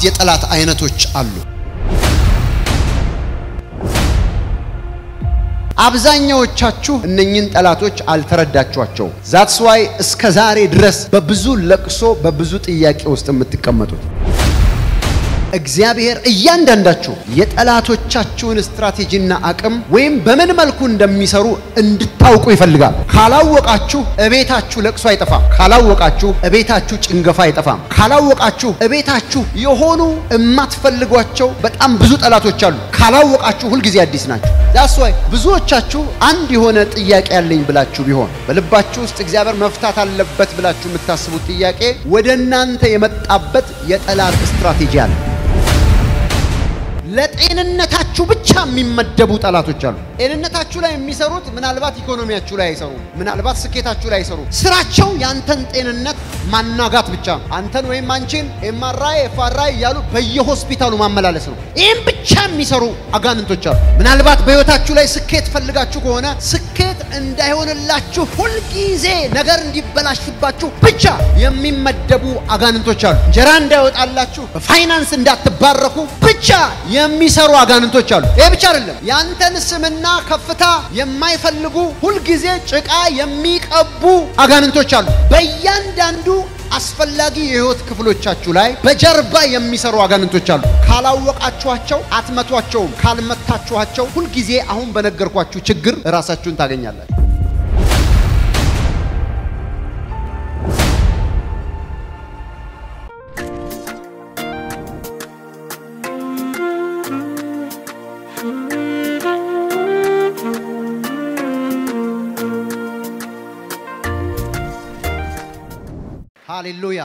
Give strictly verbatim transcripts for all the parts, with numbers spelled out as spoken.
አምስት የጠላት አይነቶች አሉ አብዛኛዎቻችሁ እነኚህን ጠላቶች አልተረዳችኋቸው that's why እስከ ዛሬ ድረስ በብዙ ለቅሶ በብዙ ጥያቄ ውስጥ የምትቀመጡት እግዚአብሔር እያንዳንዳችሁ የጠላቶቻችሁን ስትራቴጂና አቅም ወይም በምን መልኩ እንደሚሰሩ እንድታውቁ ይፈልጋል ካላወቃችሁ እቤታችሁ ለቅሶ አይጠፋም ካላወቃችሁ እቤታችሁ ጭንገፋ አይጠፋም ካላወቃችሁ እቤታችሁ የሆኑ እማትፈልጓቸው በጣም ብዙ ጠላቶች አሉ ካላወቃችሁ ሁሉ ጊዜ አዲስ ናችሁ that's why ብዙዎቻችሁ አንድ የሆነ ጥያቄ ያለኝ ብላችሁ ቢሆን በልባችሁ ውስጥ እግዚአብሔር መፍታት አለበት ብላችሁ የምታስቡት ጥያቄ ወደናንተ የመጣበት የጠላት ስትራቴጂ አለ ለጤንነታችሁ ብቻ የሚመደቡ ጠላቶች አሉ ጤንነታችሁ ላይ የሚሰሩት ምናልባት ኢኮኖሚያችሁ ላይ አይሰሩ ምናልባት ስኬታችሁ ላይ አይሰሩ ስራቸው ያንተን ጤንነት ማናጋት ብቻ አንተን ወይም አንቺን ኤም አር አይ ኤፍ አር አይ ያሉ በየሆስፒታሉ ማመላለስ ነው ይሄን ብቻ የሚሰሩ አጋንንቶች አሉ ምናልባት በህይወታችሁ ላይ ስኬት ፈልጋችሁ ከሆነ ስኬት እንዳይሆንላችሁ ሁሉ ጊዜ ነገር እንዲበላሽባችሁ ብቻ የሚመደቡ አጋንንቶች አሉ ጀራ እንዳይወጣላችሁ በፋይናንስ እንዳትባረኩ ብቻ የሚሰሩ አጋንንቶች አሉ ይሄ ብቻ አይደለም ያንተን ስምና ከፍታ የማይፈልጉ ሁሉ ጊዜ ጭቃ የሚቀቡ አጋንንቶች አሉ በእያንዳንዱ አስፈላጊ የህይወት ክፍሎቻችሁ ላይ በጀርባ የሚሰሩ አጋንንቶች አሉ ካላወቃችኋቸው አትመቷቸው ካልመታችኋቸው ሁሉ ጊዜ አሁን በነገርኳችሁ ችግር ራሳችሁን ታገኛላችሁ ሃሌሉያ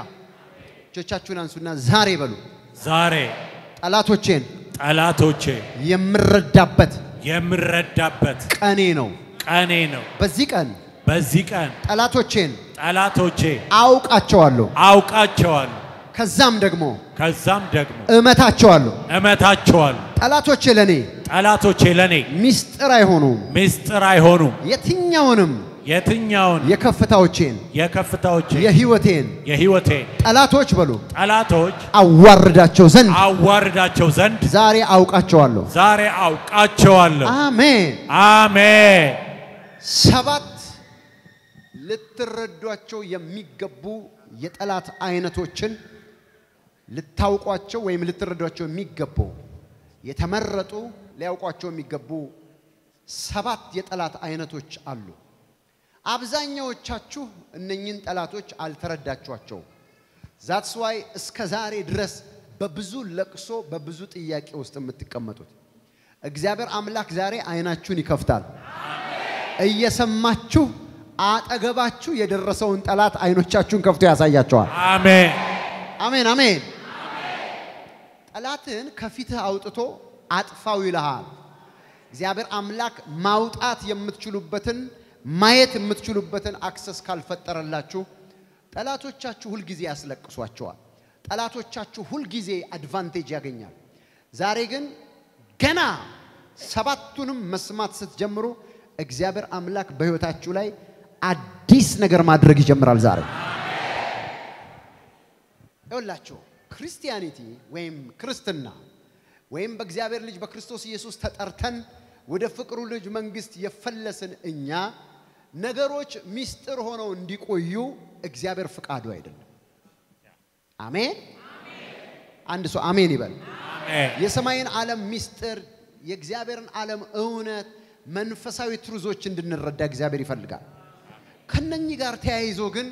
ቸቻችሁን አንሱና ዛሬ በሉ ዛሬ ጠላቶቼን ጠላቶቼ የምረዳበት የምረዳበት ቀኔ ነው ቀኔ ነው በዚህ ቀን በዚህ ቀን ጠላቶቼን ጠላቶቼ አውቃቸዋለሁ አውቃቸዋለሁ ከዛም ደግሞ ከዛም ደግሞ እመታቸዋለሁ እመታቸዋለሁ ጠላቶቼ ለኔ ጠላቶቼ ለኔ ሚስጥር አይሆኑ ሚስጥር አይሆኑ የትኛውንም የትኛውን የከፍታዎችን የከፍታዎችን የህይወቴን የህይወቴን ጠላቶች በሉ ጠላቶች አዋርዳቸው ዘንድ አዋርዳቸው ዘንድ ዛሬ አውቃቸዋለሁ ዛሬ አውቃቸዋለሁ አሜን አሜን ሰባት ልትረዷቸው የሚገቡ የጠላት አይነቶችን ልታውቋቸው ወይም ልትረዷቸው የሚገቡ የተመረጡ ሊያውቋቸው የሚገቡ ሰባት የጠላት አይነቶች አሉ አብዛኛዎቻችሁ እነኚህን ጠላቶች አልተረዳችኋቸው that's why እስከ ዛሬ ድረስ በብዙ ለቅሶ በብዙ ጥያቄ ውስጥ የምትቀመጡት እግዚአብሔር አምላክ ዛሬ አይናችሁን ይከፍታል አሜን እየሰማችሁ አጠገባችሁ የደረሰውን ጠላት አይኖቻችሁን ከፍቶ ያሳያችኋል አሜን አሜን አሜን ጠላትን ከፊት አውጥቶ አጥፋው ይልሃል እግዚአብሔር አምላክ ማውጣት የምትችሉበትን ማየት የምትችሉበትን አክሰስ ካልፈጠረላችሁ ጠላቶቻችሁ ሁሉ ጊዜ ያስለቅሷቸዋል ጠላቶቻችሁ ሁሉ ጊዜ አድቫንቴጅ ያገኛል ዛሬ ግን ገና ሰባቱንም መስማት ስትጀምሩ እግዚአብሔር አምላክ በህይወታችሁ ላይ አዲስ ነገር ማድረግ ይጀምራል ዛሬ ይወላችሁ ክርስቲያኒቲ ወይም ክርስትና ወይም በእግዚአብሔር ልጅ በክርስቶስ ኢየሱስ ተጠርተን ወደ ፍቅሩ ልጅ መንግስት የፈለሰን እኛ ነገሮች ሚስጥር ሆነው እንዲቆዩ እግዚአብሔር ፍቃዱ አይደለም አሜን አንድ ሰው አሜን ይበል የሰማይን ዓለም ሚስጥር የእግዚአብሔርን ዓለም እውነት መንፈሳዊ ትሩዞች እንድንረዳ እግዚአብሔር ይፈልጋል ከነኚህ ጋር ተያይዞ ግን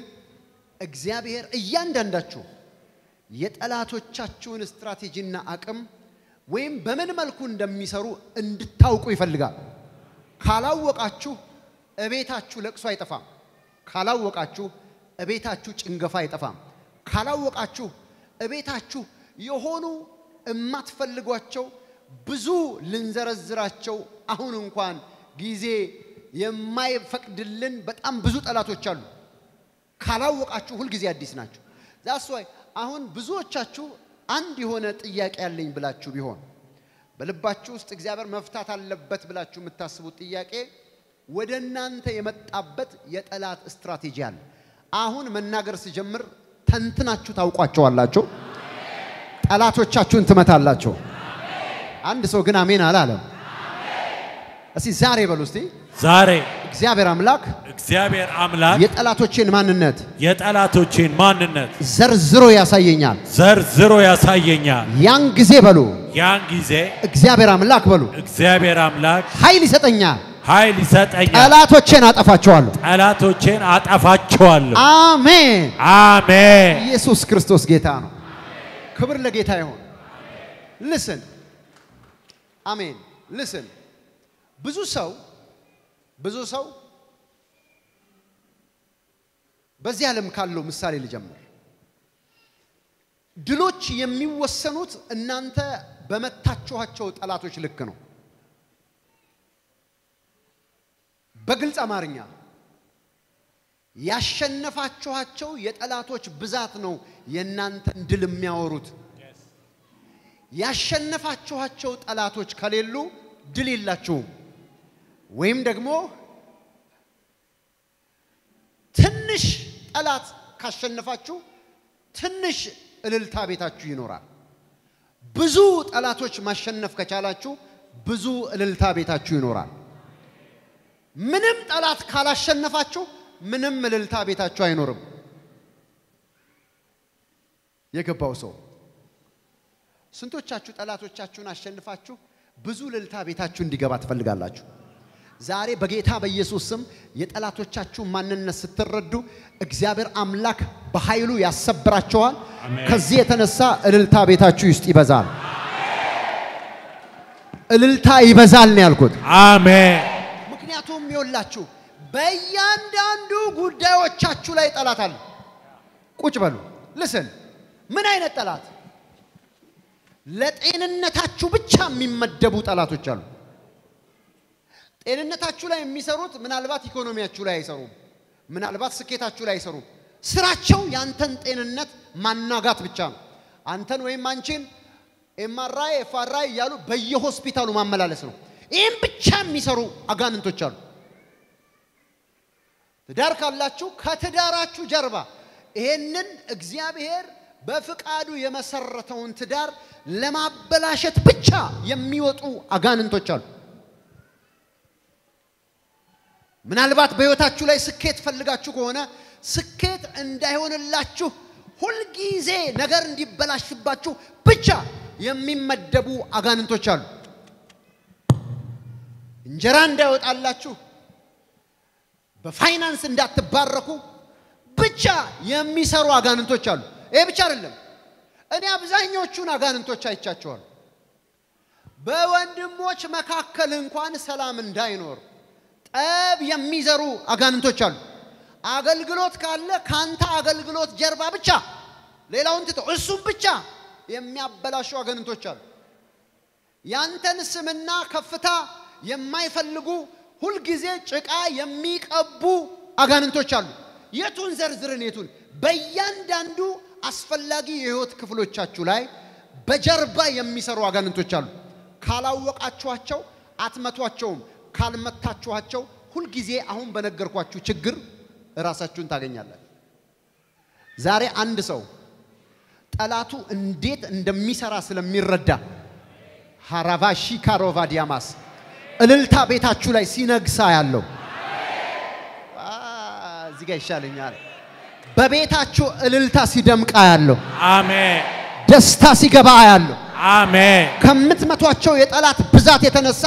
እግዚአብሔር እያንዳንዳችሁ የጠላቶቻችሁን ስትራቴጂና አቅም ወይም በምን መልኩ እንደሚሰሩ እንድታውቁ ይፈልጋል ካላወቃችሁ እቤታችሁ ለቅሶ አይጠፋም ካላወቃችሁ እቤታችሁ ጭንገፋ አይጠፋም ካላወቃችሁ እቤታችሁ የሆኑ እማትፈልጓቸው ብዙ ልንዘረዝራቸው አሁን እንኳን ጊዜ የማይፈቅድልን በጣም ብዙ ጠላቶች አሉ ካላወቃችሁ ሁሉ ጊዜ አዲስ ናችሁ that's why አሁን ብዙዎቻችሁ አንድ የሆነ ጥያቄ ያለኝ ብላችሁ ቢሆን በልባችሁ ውስጥ እግዚአብሔር መፍታት አለበት ብላችሁ የምታስቡት ጥያቄ ወደናንተ የመጣበት የጠላት ስትራቴጂ አለ አሁን መናገር ሲጀምር ተንትናችሁ ታውቋቸዋላችሁ ጠላቶቻችሁን ትመታላችሁ አንድ ሰው ግን አሜን አላለም እስቲ ዛሬ በሉ እስቲ ዛሬ እግዚአብሔር አምላክ እግዚአብሔር አምላክ የጠላቶቼን ማንነት የጠላቶቼን ማንነት ዘርዝሮ ያሳየኛል ዘርዝሮ ያሳየኛል ያን ጊዜ በሉ ያን ጊዜ እግዚአብሔር አምላክ በሉ እግዚአብሔር አምላክ ኃይል ይሰጠኛል ኃይል ይሰጠኛል ጠላቶቼን አጠፋቸዋለሁ ጠላቶቼን አጠፋቸዋለሁ አሜን አሜን ኢየሱስ ክርስቶስ ጌታ ነው ክብር ለጌታ ይሁን Listen Amen Listen ብዙ ሰው ብዙ ሰው በዚህ ዓለም ካለው ምሳሌ ልጀምር ድሎች የሚወሰኑት እናንተ በመታችኋቸው ጠላቶች ልክ ነው በግልጽ አማርኛ ያሸነፋችኋቸው የጠላቶች ብዛት ነው የእናንተን ድል የሚያወሩት ያሸነፋችኋቸው ጠላቶች ከሌሉ ድል የላችሁም ወይም ደግሞ ትንሽ ጠላት ካሸነፋችሁ ትንሽ እልልታ ቤታችሁ ይኖራል ብዙ ጠላቶች ማሸነፍ ከቻላችሁ ብዙ እልልታ ቤታችሁ ይኖራል ምንም ጠላት ካላሸነፋችሁ ምንም እልልታ ቤታችሁ አይኖርም የገባው ሰው ስንቶቻችሁ ጠላቶቻችሁን አሸንፋችሁ ብዙ እልልታ ቤታችሁ እንዲገባ ተፈልጋላችሁ ዛሬ በጌታ በኢየሱስ ስም የጠላቶቻችሁ ማንነት ስትረዱ እግዚአብሔር አምላክ በኃይሉ ያሰብራቸዋል ከዚህ የተነሳ እልልታ ቤታችሁ ውስጥ ይበዛል እልልታ ይበዛል ነው ያልኩት አሜን ምክንያቱም ይወላችሁ በእያንዳንዱ ጉዳዮቻችሁ ላይ ጠላት አለ ቁጭ በሉ Listen ምን አይነት ጠላት ለጤንነታችሁ ብቻ የሚመደቡ ጠላቶች አሉ ጤንነታችሁ ላይ የሚሰሩት ምናልባት ኢኮኖሚያችሁ ላይ አይሰሩም ምናልባት ስኬታችሁ ላይ አይሰሩም ስራቸው ያንተን ጤንነት ማናጋት ብቻ ነው አንተን ወይም አንቺን ኤም አር አይ ኤፍ አር አይ ያሉ በየሆስፒታሉ ማመላለስ ነው ይሄን ብቻ የሚሰሩ አጋንንቶች አሉ ትዳር ካላችሁ ከትዳራችሁ ጀርባ ይሄንን እግዚአብሔር በፍቃዱ የመሰረተውን ትዳር ለማበላሸት ብቻ የሚወጡ አጋንንቶች አሉ ምናልባት በህይወታችሁ ላይ ስኬት ፈልጋችሁ ከሆነ ስኬት እንዳይሆንላችሁ ሁሉ ጊዜ ነገር እንዲበላሽባችሁ ብቻ የሚመደቡ አጋንንቶች አሉ እንጀራ እንዳይወጣላችሁ በፋይናንስ እንዳትባረኩ ብቻ የሚሰሩ አጋንንቶች አሉ ይሄ ብቻ አይደለም እኔ አብዛኞቹን አጋንንቶች አይቻቸዋለሁ በወንድሞች መካከል እንኳን ሰላም እንዳይኖር ጠብ የሚዘሩ አጋንንቶች አሉ አገልግሎት ካለ ካንታ አገልግሎት ጀርባ ብቻ ሌላውን ትቶ እሱም ብቻ የሚያበላሹ አጋንንቶች አሉ ያንተን ስምና ከፍታ የማይፈልጉ ሁሉ ጊዜ ጭቃ የሚቀቡ አጋንንቶች አሉ የቱን ዘርዝርን የቱን በእያንዳንዱ አስፈላጊ የህይወት ክፍሎቻችሁ ላይ በጀርባ የሚሰሩ አጋንንቶች አሉ ካላወቃችኋቸው አትመቷቸውም ካልመታችኋቸው ሁሉ ጊዜ አሁን በነገርኳችሁ ችግር ራሳችሁን ታገኛላችሁ ዛሬ አንድ ሰው ጠላቱ እንዴት እንደሚሰራ ስለሚረዳ ሃራቫሺ ካሮቫዲያማስ እልልታ ቤታችሁ ላይ ሲነግሳ ያለው አሜን እዚህ ጋር ይሻለኛል በቤታችሁ እልልታ ሲደምቃ ያለው አሜን ደስታ ሲገባ ያለው አሜን ከምትመቷቸው የጠላት ብዛት የተነሳ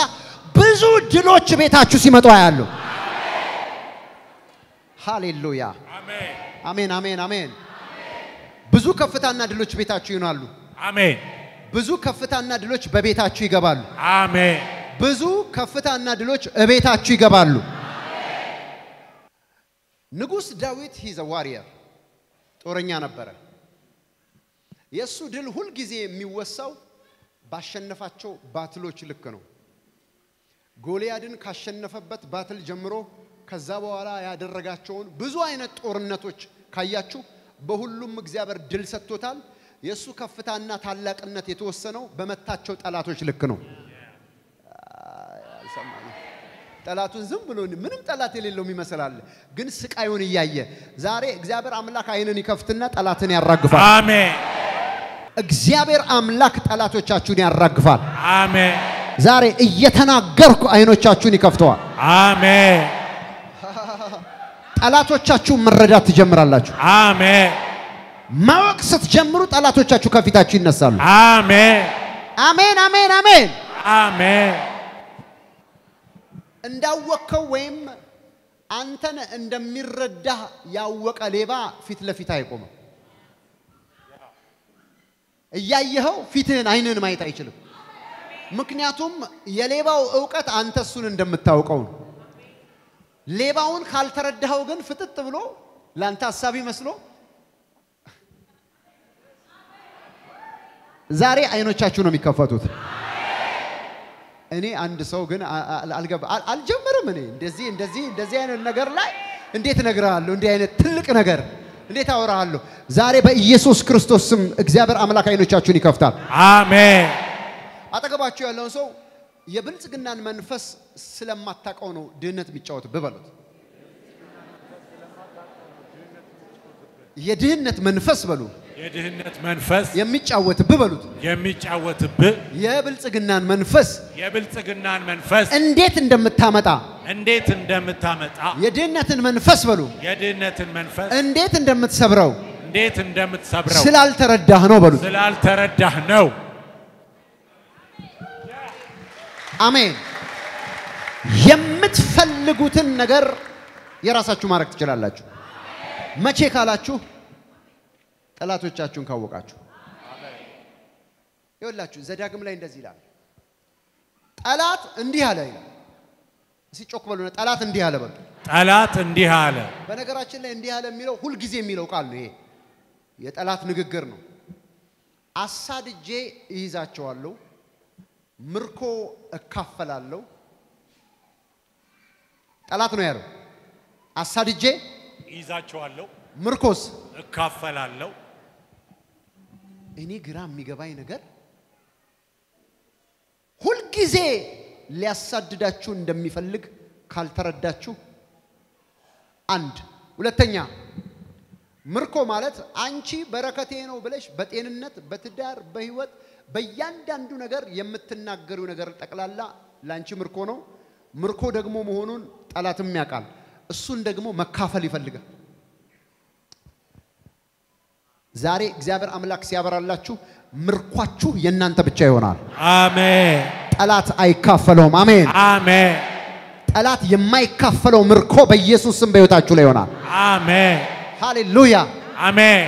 ብዙ ድሎች ቤታችሁ ሲመጣ ያለው ሃሌሉያ አሜን አሜን አሜን አሜን ብዙ ከፍታና ድሎች ቤታችሁ ይሆናሉ አሜን ብዙ ከፍታና ድሎች በቤታችሁ ይገባሉ አሜን ብዙ ከፍታና ድሎች እቤታችሁ ይገባሉ ንጉስ ዳዊት ሂዝ አ ዋሪየር ጦረኛ ነበር የሱ ድል ሁሉ ጊዜ የሚወሳው ባሸነፋቸው ባትሎች ልክ ነው ጎልያድን ካሸነፈበት ባትል ጀምሮ ከዛ በኋላ ያደረጋቸውን ብዙ አይነት ጦርነቶች ካያችሁ በሁሉም እግዚአብሔር ድል ሰጥቶታል የሱ ከፍታና ታላቅነት የተወሰነው በመታቸው ጠላቶች ልክ ነው ጠላቱን ዝም ብሎ ምንም ጠላት የሌለው የሚመስላል ግን ስቃዩን ይያየ ዛሬ እግዚአብሔር አምላክ አይንን ይከፍትና ጠላትን ያራግፋል አሜን እግዚአብሔር አምላክ ተላቶቻችሁን ያራግፋል አሜን ዛሬ እየተናገርኩ አይኖቻችሁን ይከፍቷል አሜን ተላቶቻችሁ መረዳት ትጀምራላችሁ አሜን ማወቅ ስትጀምሩ ተላቶቻችሁ ከፊታችሁ ይነሳሉ አሜን አሜን አሜን አሜን አሜን እንዳወቀው ወይም አንተን እንደሚረዳ ያወቀ ሌባ ፊት ለፊት አይቆምም ያየኸው ፊትህን አይነን ማይታ ይችላል ምክንያቱም የሌባው ዕውቀት አንተ እሱን እንደምታውቀው ሌባውን ካልተረዳው ግን ፍጥጥ ብሎ ላንተ ሐሳብ ይመስሎ ዛሬ አይኖቻችሁ ነው የሚከፈቱት እኔ አንድ ሰው ግን አልገብ አልጀመረም እኔ እንደዚህ እንደዚህ እንደዚህ አይነት ነገር ላይ እንዴት ነግራለሁ እንዴ አይነት ትልቅ ነገር እንዴት አወራለሁ ዛሬ በኢየሱስ ክርስቶስ ስም እግዚአብሔር አምላክ አይኖቻችሁን ይከፍታል አሜን አጠገባችሁ ያለው ሰው የብልጽግናን መንፈስ ስለማታቀው ነው ድህነት የሚጫወት በበሉት የድህነት መንፈስ በሉ የድህነት መንፈስ የሚጫወት በበሉት የሚጫወት የብልጽግናን መንፈስ የብልጽግናን መንፈስ እንዴት እንደምታመጣ እንዴት እንደምታመጣ የድህነትን መንፈስ በሉ የድህነትን መንፈስ እንዴት እንደምትሰብረው እንዴት እንደምትሰብረው ስላልተረዳህ ነው በሉ ስላልተረዳህ ነው አሜን የምትፈልጉትን ነገር የራሳችሁ ማረክ ትችላላችሁ መቼ ካላችሁ ጠላቶቻችሁን ካወቃችሁ አሜን ይወላችሁ ዘዳግም ላይ እንደዚህ ይላል ጠላት እንዲህ አለ ይላል ሲጮክ በሉና ጠላት እንዲህ አለ በሉ ጠላት እንዲህ አለ በነገራችን ላይ እንዲህ አለ የሚለው ሁሉ ጊዜ የሚለው ቃል ነው ይሄ የጠላት ንግግር ነው አሳድጄ ይይዛቸዋለሁ ምርኮ እካፈላለሁ ጠላት ነው ያለው አሳድጄ ይይዛቸዋለሁ ምርኮስ እካፈላለሁ እኔ ግራ የሚገባኝ ነገር ሁሉ ጊዜ ሊያሳድዳችሁ እንደሚፈልግ ካልተረዳችሁ አንድ ሁለተኛ ምርኮ ማለት አንቺ በረከቴ ነው ብለሽ በጤንነት በትዳር በህይወት በእያንዳንዱ ነገር የምትናገሩ ነገር ጠቅላላ ላንቺ ምርኮ ነው ምርኮ ደግሞ መሆኑን ጠላትም ያቃል እሱን ደግሞ መካፈል ይፈልጋል ዛሬ እግዚአብሔር አምላክ ሲያበራላችሁ ምርኳችሁ የናንተ ብቻ ይሆናል አሜን ጠላት አይካፈለውም አሜን አሜን ጠላት የማይካፈለው ምርኮ በኢየሱስ ስም በሕይወታችሁ ላይ ይሆናል አሜን ሃሌሉያ አሜን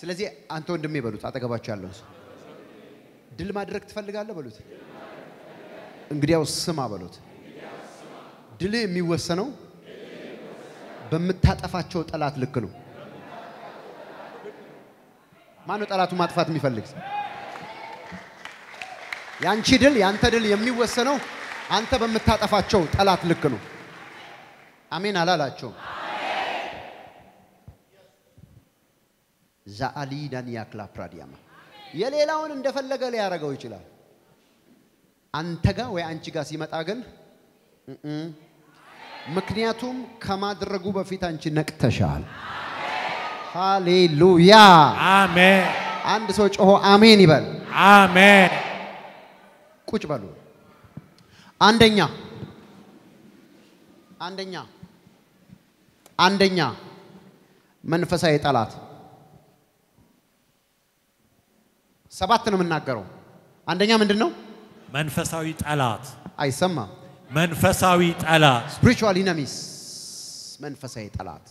ስለዚህ አንተ ወንድሜ በሉት አጠገባችሁ ያለው ድል ማድረግ ትፈልጋለህ በሉት እንግዲያው ስማ በሉት ድል የሚወሰነው በመታጠፋቸው ጠላት ልክ ነው ማን ጠላቱ ማጥፋት የሚፈልግ ያንቺ ድል ያንተ ድል የሚወሰነው አንተ በመታጠፋቸው ጠላት ልክ ነው አሜን አላላችሁ ዛአሊ ዳንያ ክላፕራዲያማ የሌላውን እንደፈለገ ሊያረጋው ይችላል አንተ ጋር ወይ አንቺ ጋር ሲመጣ ግን ምክንያቱም ከማድረጉ በፊት አንቺ ነቅተሻል ሃሌሉያ አሜን አንድ ሰው ጮሆ አሜን ይበል አሜን ቁጭ በሉ አንደኛ አንደኛ አንደኛ መንፈሳዊ ጠላት ሰባት ነው እናገረው አንደኛ ምንድነው መንፈሳዊ ጠላት አይሰማ መንፈሳዊ ጠላት spiritual enemies መንፈሳዊ ጠላት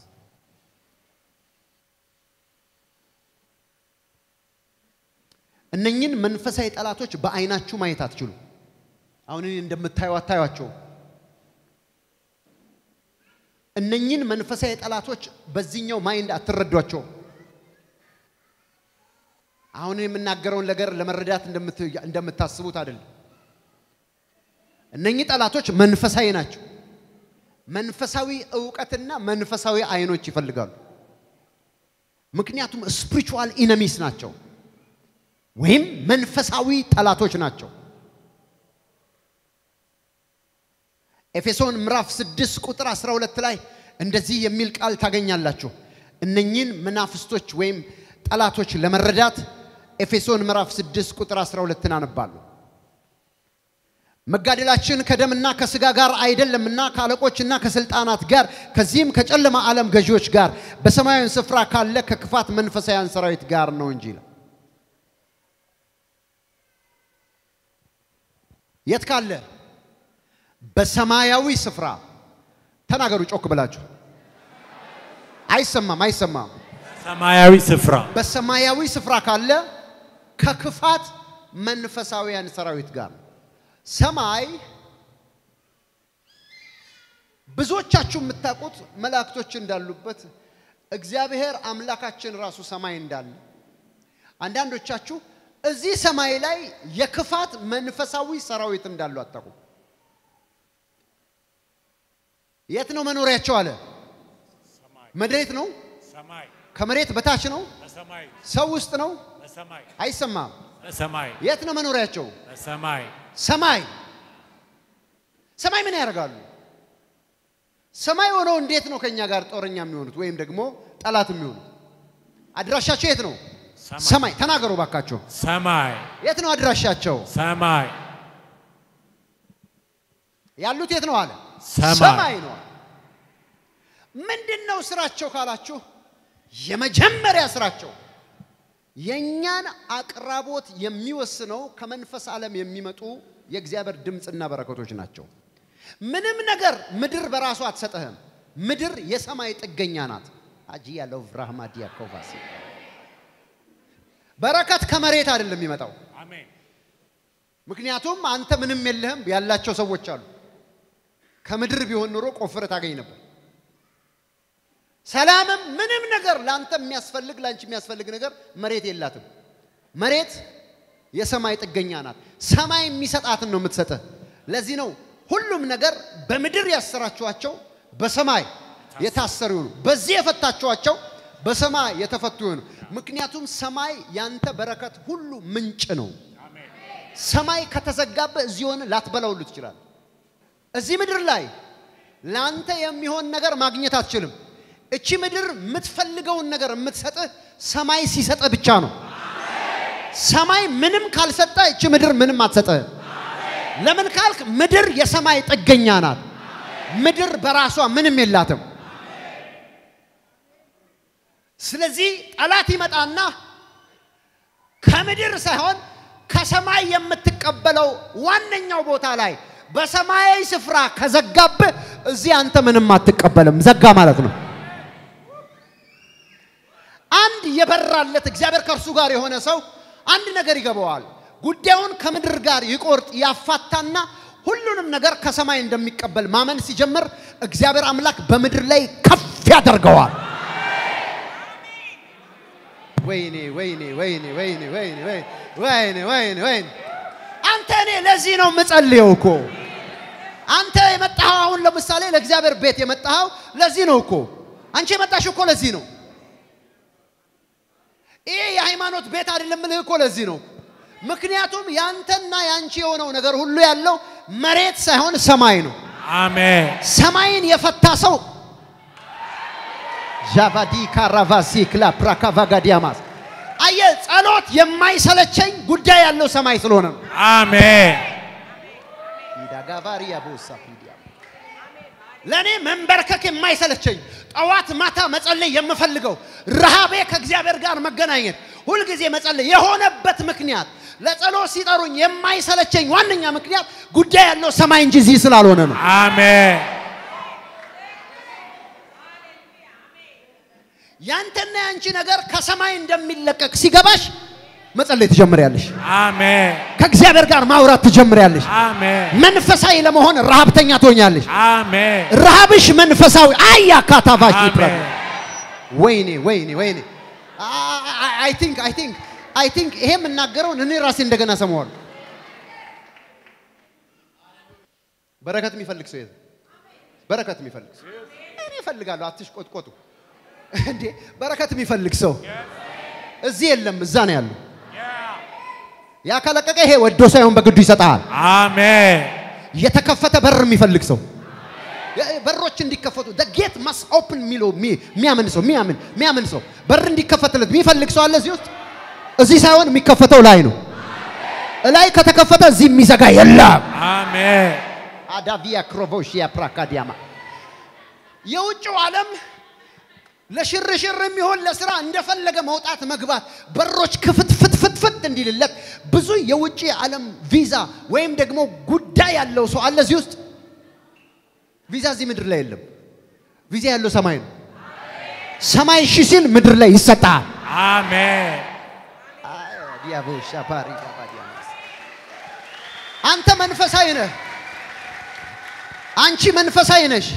እነኝን መንፈሳዊ ጠላቶች በአይናችሁ ማየት አትችሉ አሁን እንደምታዩ አታዩአቸው እነኝን መንፈሳዊ ጠላቶች በዚህኛው ማይንድ አትረዷቸው አሁን የምናገረው ነገር ለመረዳት እንደምታስቡት አይደል እነኚህ ጠላቶች መንፈሳዊ ናቸው መንፈሳዊ ዕውቀትና መንፈሳዊ አይኖች ይፈልጋሉ ምክንያቱም spiritual enemies ናቸው ወይም መንፈሳዊ ጠላቶች ናቸው ኤፌሶን ምዕራፍ ስድስት ቁጥር አስራ ሁለት ላይ እንደዚህ የሚል ቃል ታገኛላችሁ እነኚህን መናፍስቶች ወይም ጠላቶች ለመረዳት ኤፌሶን ምዕራፍ ስድስት ቁጥር አስራ ሁለት እናነባለን መጋደላችን ከደምና ከሥጋ ጋር አይደለምና ካለቆችና ከስልጣናት ጋር ከዚህም ከጨለማ ዓለም ገዢዎች ጋር በሰማያዊ ስፍራ ካለ ከክፋት መንፈሳዊያን ሰራዊት ጋር ነው እንጂ የት ካለ በሰማያዊ ስፍራ ተናገሩ ጮክ ብላችሁ አይሰማም አይሰማም በሰማያዊ ስፍራ በሰማያዊ ስፍራ ካለ ከክፋት መንፈሳዊያን ሰራዊት ጋር ሰማይ ብዙዎቻችሁ መታቆት መላእክቶች እንዳሉበት እግዚአብሔር አምላካችን ራሱ ሰማይ እንዳለ አንዳንዶቻችሁ እዚህ ሰማይ ላይ የክፋት መንፈሳዊ ሰራዊት እንዳሉ አጣቁ የት ነው መኖሪያቸው አለ ሰማይ መድሬት ነው ሰማይ ከመሬት በታች ነው ሰማይ ሰው ውስጥ ነው ሰማይ አይሰማም ሰማይ የት ነው መኖሪያቸው ሰማይ ሰማይ ሰማይ ምን ያርጋሉ ሰማይ ሆኖ እንዴት ነው ከኛ ጋር ጦርኛ የሚሆኑት ወይም ደግሞ ጠላት የሚሆኑት አድራሻቸው የት ነው ሰማይ ተናገሩ ባካቸው ሰማይ የት ነው አድራሻቸው ሰማይ ያሉት የት ነው አለ ሰማይ ነው ምንድነው ስራቸው ካላችሁ የመጀመሪያ ስራቸው የኛን አቅራቦት የሚወስነው ከመንፈስ ዓለም የሚመጡ የእግዚአብሔር ድምጽና በረከቶች ናቸው ምንም ነገር ምድር በራሱ አትሰጠህም ምድር የሰማይ ጥገኛ ናት አጂ ያለው ብራህማዲ ያቆባሲ በረከት ከመሬት አይደለም የሚመጣው አሜን ምክንያቱም አንተ ምንም የለህም ያላቸው ሰዎች አሉ ከምድር ቢሆን ኖሮ ቆፍረት አገኝ ነበር ሰላምም ምንም ነገር ላንተ የሚያስፈልግ ላንቺ የሚያስፈልግ ነገር መሬት የላትም መሬት የሰማይ ጥገኛ ናት ሰማይ የሚሰጣትን ነው የምትሰጠ ለዚህ ነው ሁሉም ነገር በመድር ያሰራችኋቸው በሰማይ የታሰሩ ነው በዚህ የፈታችኋቸው በሰማይ የተፈቱ ነው ምክንያቱም ሰማይ ያንተ በረከት ሁሉ ምንጭ ነው አሜን ሰማይ ከተዘጋበ እዚህ ሆነ ላትበላው ልት ይችላል እዚህ ምድር ላይ ላንተ የሚሆን ነገር ማግኘት አትችልም እቺ ምድር ምትፈልገውን ነገር ምትሰጠ ሰማይ ሲሰጠ ብቻ ነው ሰማይ ምንም ካልሰጠ እቺ ምድር ምንም አትሰጠ ለምን ካልክ ምድር የሰማይ ጥገኛ ናት ምድር በራሷ ምንም የላትም ስለዚህ ጠላት ይመጣና ከምድር ሳይሆን ከሰማይ የምትቀበለው ዋነኛው ቦታ ላይ በሰማይ ስፍራ ከዘጋብ እዚህ አንተ ምንም አትቀበልም ዘጋ ማለት ነው አንድ የበራለት እግዚአብሔር ከርሱ ጋር የሆነ ሰው አንድ ነገር ይገባዋል ጉዳዩን ከምድር ጋር ይቆርጥ ያፋታና ሁሉንም ነገር ከሰማይ እንደሚቀበል ማመን ሲጀምር እግዚአብሔር አምላክ በመድር ላይ ከፍ ያደርገዋል ወይኔ ወይኔ ወይኔ ወይኔ ወይኔ ወይኔ ወይኔ ወይኔ አንተ ነህ ለዚህ ነው መጸልየው እኮ አንተ የመጣው አሁን ለምሳሌ ለእግዚአብሔር ቤት የመጣው ለዚህ ነው እኮ አንቺ የመጣሽው እኮ ለዚህ ነው ይሄ የሃይማኖት ቤት አይደለም ልህ እኮ ለዚህ ነው ምክንያቱም ያንተና ያንቺ የሆነው ነገር ሁሉ ያለው መሬት ሳይሆን ሰማይ ነው አሜን ሰማይን የፈታ ሰው ጃባዲ ካራቫሲክላ ፕራካቫጋዲያማስ አየ ጸሎት የማይሰለቸኝ ጉዳይ ያለው ሰማይ ስለሆነ ነው አሜን ዳጋቫሪያ ቦሳፒዲያ ለኔ መንበርከክ የማይሰለቸኝ ጣዋት ማታ መጸለይ የምፈልገው ረሃቤ ከእግዚአብሔር ጋር መገናኘት ሁሉ ጊዜ መጸለይ የሆነበት ምክንያት ለጸሎት ሲጠሩኝ የማይሰለቸኝ ዋንኛ ምክንያት ጉዳይ ያለው ሰማይ እንጂ እዚህ ስላልሆነ ነው አሜን ያንተና ያንቺ ነገር ከሰማይ እንደሚለቀቅ ሲገባሽ መጸለይ ትጀምሪያለሽ አሜን ከእግዚአብሔር ጋር ማውራት ትጀምሪያለሽ አሜን መንፈሳዊ ለመሆን ረሃብተኛ ትሆኛለሽ አሜን ረሃብሽ መንፈሳዊ አያካታባሽ ይብራል ወይኔ ወይኔ ወይኔ አይ ቲንክ አይ ቲንክ አይ ቲንክ ይሄም እናገረው እኔ ራሴ እንደገና ሰማዋል በረከት የሚፈልግ ሰው ይሄ በረከት የሚፈልግ ሰው እኔ ፈልጋለሁ አትሽቆጥቆጡ እንዴ በረከት የሚፈልግ ሰው እዚህ የለም እዛ ነው ያለው ያ ካለቀቀ ይሄ ወዶ ሳይሆን በግዱ ይሰጣል አሜን የተከፈተ በር የሚፈልግ ሰው በሮች እንዲከፈቱ the gate must open ሚያምን ሰው ሚያምን ሚያምን ሰው በር እንዲከፈትለት የሚፈልግ ሰው አለ እዚህ ውስጥ أزي ساون مكفتو لاينو لاي كتكفتو زي ميزاقا يلا آمين هذا فيا كروفوشيا براكا دياما يوجو عالم لشر شر ميهون لسرا اندفلق موتات مقبات بروش كفت فت فت فت اندي للت بزو يوجي عالم فيزا ويم دقمو قداي اللو سؤال لزيوست فيزا زي مدر لا يلم فيزا يلو سماين سماين شسيل مدر لا يسطع آمين يابو شاباري كابادي أنت منفسينه أنتي منفسينش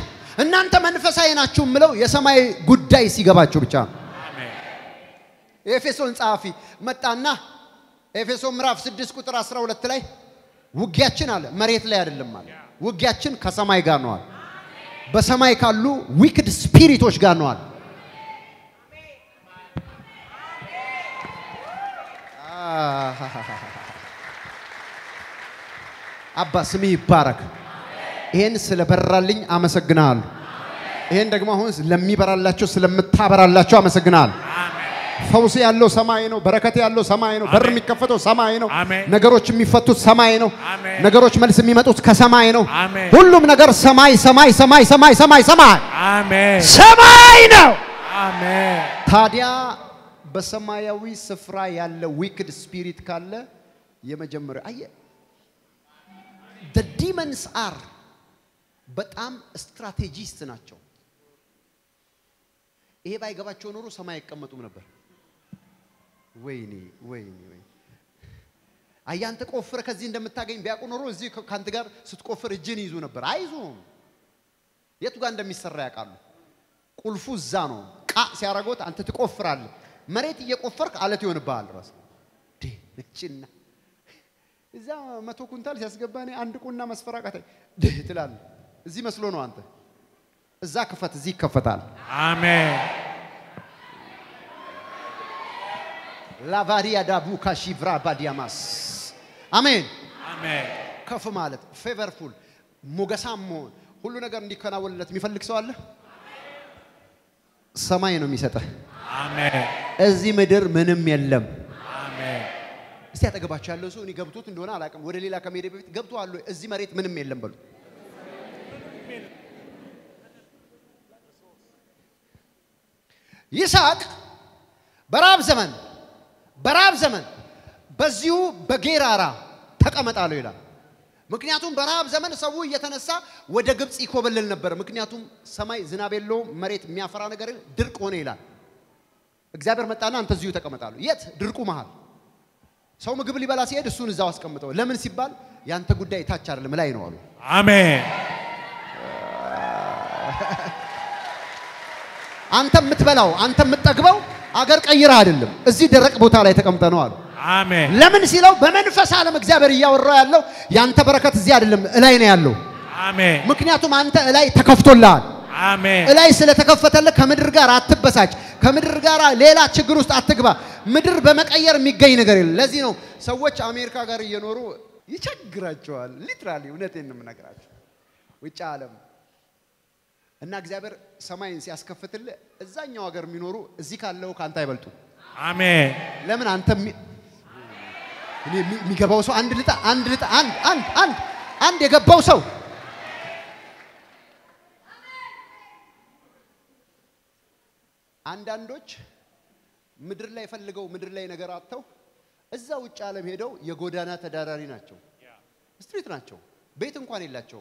إن أنت منفسينا تشملو يا سماي قداي سيجابا تشوبشام. إفسون صافي متأنّه إفسون مراف سدس كتراس راولة تلاي وقياتشن على مريت لير اللمال وقياتشن كسماي قانوال بسماي كالو wicked spirit وش قانوال. أبا سمي بارك. إن سلبرالين أمس الجنال. إن دعما هونس لمي برالله شو سلمتها برالله شو أمس الجنال. فوسي الله سماينو بركة الله سماينو برمي كفتو سماينو نجاروش ميفتو سماينو نجاروش ملس ميمتو كسماينو كلهم نجار سماي سماي سماي سماي سماي سماي سماينو ثاديا بسمايوي سفرا يالله wicked spirit كله يمجمر أيه the demons are but I'm strategist ناتشو إيه باي قبض شونورو سماي كم تومنبر ويني ويني وين أيان تكوفر كزين دم تاجين بيا كونورو زي كانتجار ستكوفر جيني زونبر عايزون يتوقع ندم يسرع كارلو كل فوزانو كا سيارقوت أنت تكوفر على مريتي يكوفر على تيون بالراس دي نكشنا إذا ما تكون تالس يسقبني عندكونا مسفرقة ده تلال زي مسلونو أنت زكفت زي كفتال آمين لا فاريا دابو كشيفرا بدياماس آمين آمين كف مالت فيفرفول مقسمون كل نجار ديكنا ولت مفلك سؤال سماينو ميسته آمين أزي مدر منم يلم استعد قبض شالله سوني قبضوه تندون على كم ورلي لا كميري بيت قبضوه على الزماريت من الميل لمبلو يساق براب زمن براب زمن بزيو بغيرارا تقامت على يلا مكنياتهم براب زمن سووا يتنسى ودقبت إيكوبل للنبر مكنياتهم سماي زنابيلو مريت ميافرانا قريل دركون يلا إخبار متأنا أنت زيو تقامت على يت دركو مهال سوم قبل بلاسية السون الزواج كم تقول لمن سبال يانتا قد أي تاجر الملايين والله آمين أنت متبلاو أنت متقبو أجرك أي رادلهم الزيد الركب وتعالى تكم تنوالو آمين لمن سيلو بمن فسالة مجزابرية والرأي له يانتا بركة زيادة الملايين يالله آمين مكنياتو ما أنت إلهي تكفتو الله آمين إلهي سل تكفت الله كم الرجال تبصاج كم الرجال ليلة تجروس أتقبا مدر بمك أيار ميجاي نقريل لازينو سوتش أمريكا قاري ينورو يشجرات شوال ليترالي ونتين نمنا قرات ويتعلم الناس جابر سماين سياس كفت الله الزاني وقر منورو زيك الله وكان تايبلتو آمين لمن أنت مي ميجابوسو عند لتا عند لتا عند عند عند عند يجابوسو عند عندوش مدر لا يفلقوا مدر لا ينقراتوا الزوج عالم هيدو يقودنا تداراري ناتشو ستريت ناتشو بيتهم قاني لاتشو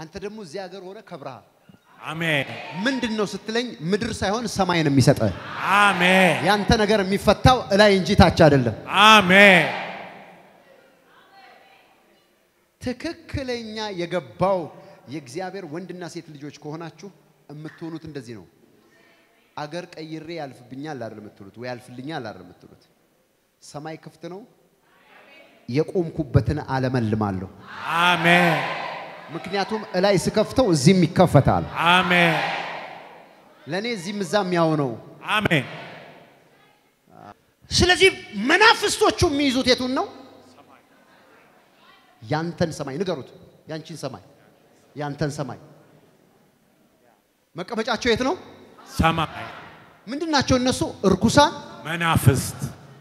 عن تدمو زياجر ونا كبرها آمين من دنو ستلين مدر سايون سماين ميساتة آمين يعني تناجر ميفتاو لا ينجي تاجر الله آمين تككلينيا يجباو يجزيابير وند الناس يتلجوش كهوناتشو أمتونو تندزينو أجرك أي ريال في بنيال لارم التلوت ويال في لينيال لارم التلوت سماي كفتنو يقوم كوبتنا على من المالو آمين مكنياتهم لا يسكفتوا زم كفتال آمين لأني زم زام ياونو آمين سلزي منافستو شو ميزوت يتونو يانتن سماي نقرود يانشين سماي يانتن سماي ما كمش أشوي يتونو سما. من دون ناتشون نسو ركوسا. منافست.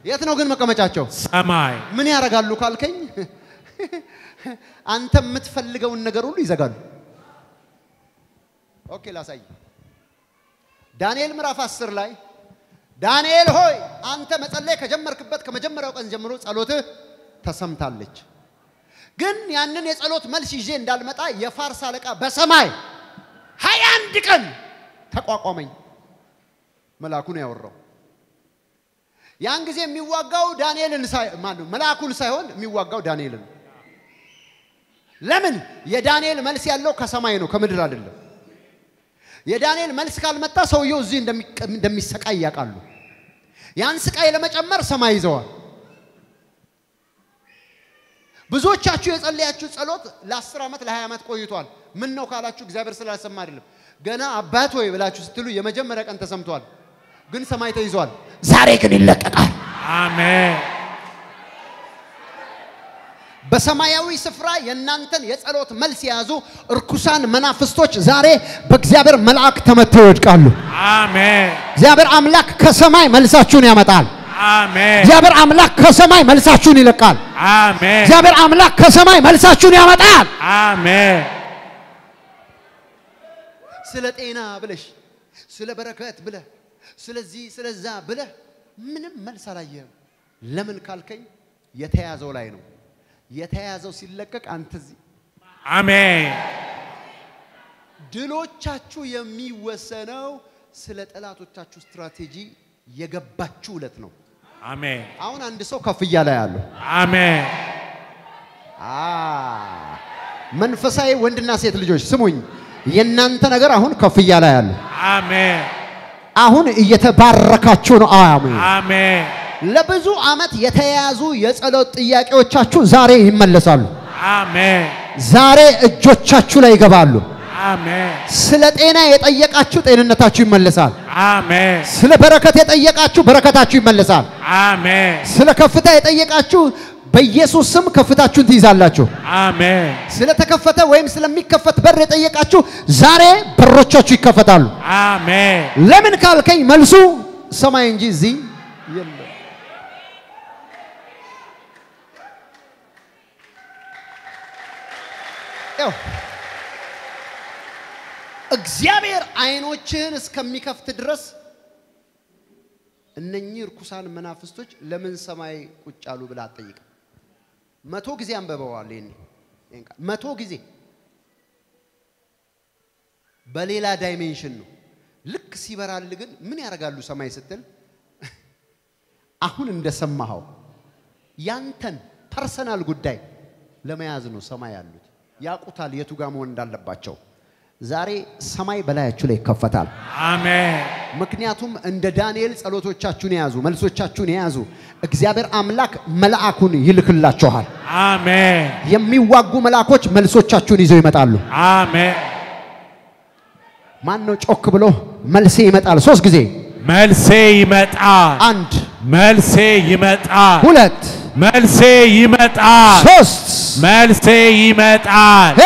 ياتنا وجن ما كمتشاچو سماي من يارغالو قالكين انت متفلغون ነገር ሁሉ ይዘጋሉ اوكي ላሳይ ዳንኤል ምዕራፍ አስር ላይ ዳንኤል ሆይ አንተ መጸለይ ከጀመርክበት ከመጀመሪያው ቀን ጀምሮ ጸሎትህ ተሰምታለች ግን ያንን የጸሎት መልስ ይዤ እንዳልመጣ የፋርስ አለቃ በሰማይ ሃያ አንድ ቀን ተቋቋመኝ መልአኩን ያወራው ያን ጊዜ የሚዋጋው ዳንኤልን ማን ነው መልአኩን ሳይሆን የሚዋጋው ዳንኤልን ለምን የዳንኤል መልስ ያለው ከሰማይ ነው ከምድር አይደለም የዳንኤል መልስ ካልመጣ ሰውየው እዚህ እንደሚሰቃይ ያቃሉ ያን ስቃይ ለመጨመር ሰማይ ይዘዋል ብዙዎቻችሁ የጸለያችሁ ጸሎት ለ10 አመት ለ20 አመት ቆይቷል ምን ነው ካላችሁ እግዚአብሔር ስላልሰማ አይደለም ገና አባት ሆይ ብላችሁ ስትሉ የመጀመሪያ ቀን ተሰምቷል ግን ሰማይ ተይዟል ዛሬ ግን ይለቀቃል አሜን በሰማያዊ ስፍራ የናንተን የጸሎት መልስ ያዙ እርኩሳን መናፍስቶች ዛሬ በእግዚአብሔር መልአክ ተመተው ይወድቃሉ አሜን እግዚአብሔር አምላክ ከሰማይ መልሳችሁን ያመጣል አሜን እግዚአብሔር አምላክ ከሰማይ መልሳችሁን ይለቃል አሜን እግዚአብሔር አምላክ ከሰማይ መልሳችሁን ያመጣል አሜን ስለጤና ብለሽ ስለበረከት ብለ ስለዚህ ስለዛ ብለ ምንም መልስ አላየም ለምን ካልከኝ የተያዘው ላይ ነው የተያዘው ሲለቀቅ አንተዚ አሜን ድሎቻችሁ የሚወሰነው ስለጠላቶቻችሁ ስትራቴጂ የገባችሁ ለት ነው አሜን አሁን አንድ ሰው ከፍያ ላይ ያለው አሜን አ መንፈሳዊ ወንድና ሴት ልጆች ስሙኝ የናንተ ነገር አሁን ከፍያ ላይ ያለው አሜን አሁን እየተባረካችሁ ነው አሜን አሜን ለብዙ አመት የተያዙ የጸሎት ጥያቄዎቻችሁ ዛሬ ይመለሳሉ አሜን ዛሬ እጆቻችሁ ላይ ይገባሉ አሜን ስለጤና የጠየቃችሁ ጤንነታችሁ ይመለሳል አሜን ስለበረከት የጠየቃችሁ በረከታችሁ ይመለሳል አሜን ስለከፍታ የጠየቃችሁ በኢየሱስ ስም ከፍታችሁን ትይዛላችሁ አሜን ስለተከፈተ ወይም ስለሚከፈት በር የጠየቃችሁ ዛሬ በሮቻችሁ ይከፈታሉ አሜን ለምን ካልከኝ መልሱ ሰማይ እንጂ እዚ የለም እግዚአብሔር አይኖችን እስከሚከፍት ድረስ እነኚህ ርኩሳን መናፍስቶች ለምን ሰማይ ቁጭ አሉ ብላ ጠይቀ መቶ ጊዜ አንበበዋል እኔ እንካ መቶ ጊዜ በሌላ ዳይሜንሽን ነው ልክ ሲበራል ግን ምን ያረጋሉ ሰማይ ስትል አሁን እንደሰማው ያንተን ፐርሰናል ጉዳይ ለመያዝ ነው ሰማይ ያሉት ያቁታል የቱ ጋር መሆን እንዳለባቸው ዛሬ ሰማይ በላያችሁ ላይ ይከፈታል አሜን ምክንያቱም እንደ ዳንኤል ጸሎቶቻችሁን ያዙ መልሶቻችሁን ያዙ እግዚአብሔር አምላክ መልአኩን ይልክላችኋል አሜን የሚዋጉ መልአኮች መልሶቻችሁን ይዘው ይመጣሉ አሜን ማን ነው ጮክ ብሎ መልሴ ይመጣል ሶስት ጊዜ መልሴ ይመጣል አንድ መልሴ ይመጣል ሁለት መልሴ ይመጣል ሶስት መልሴ ይመጣል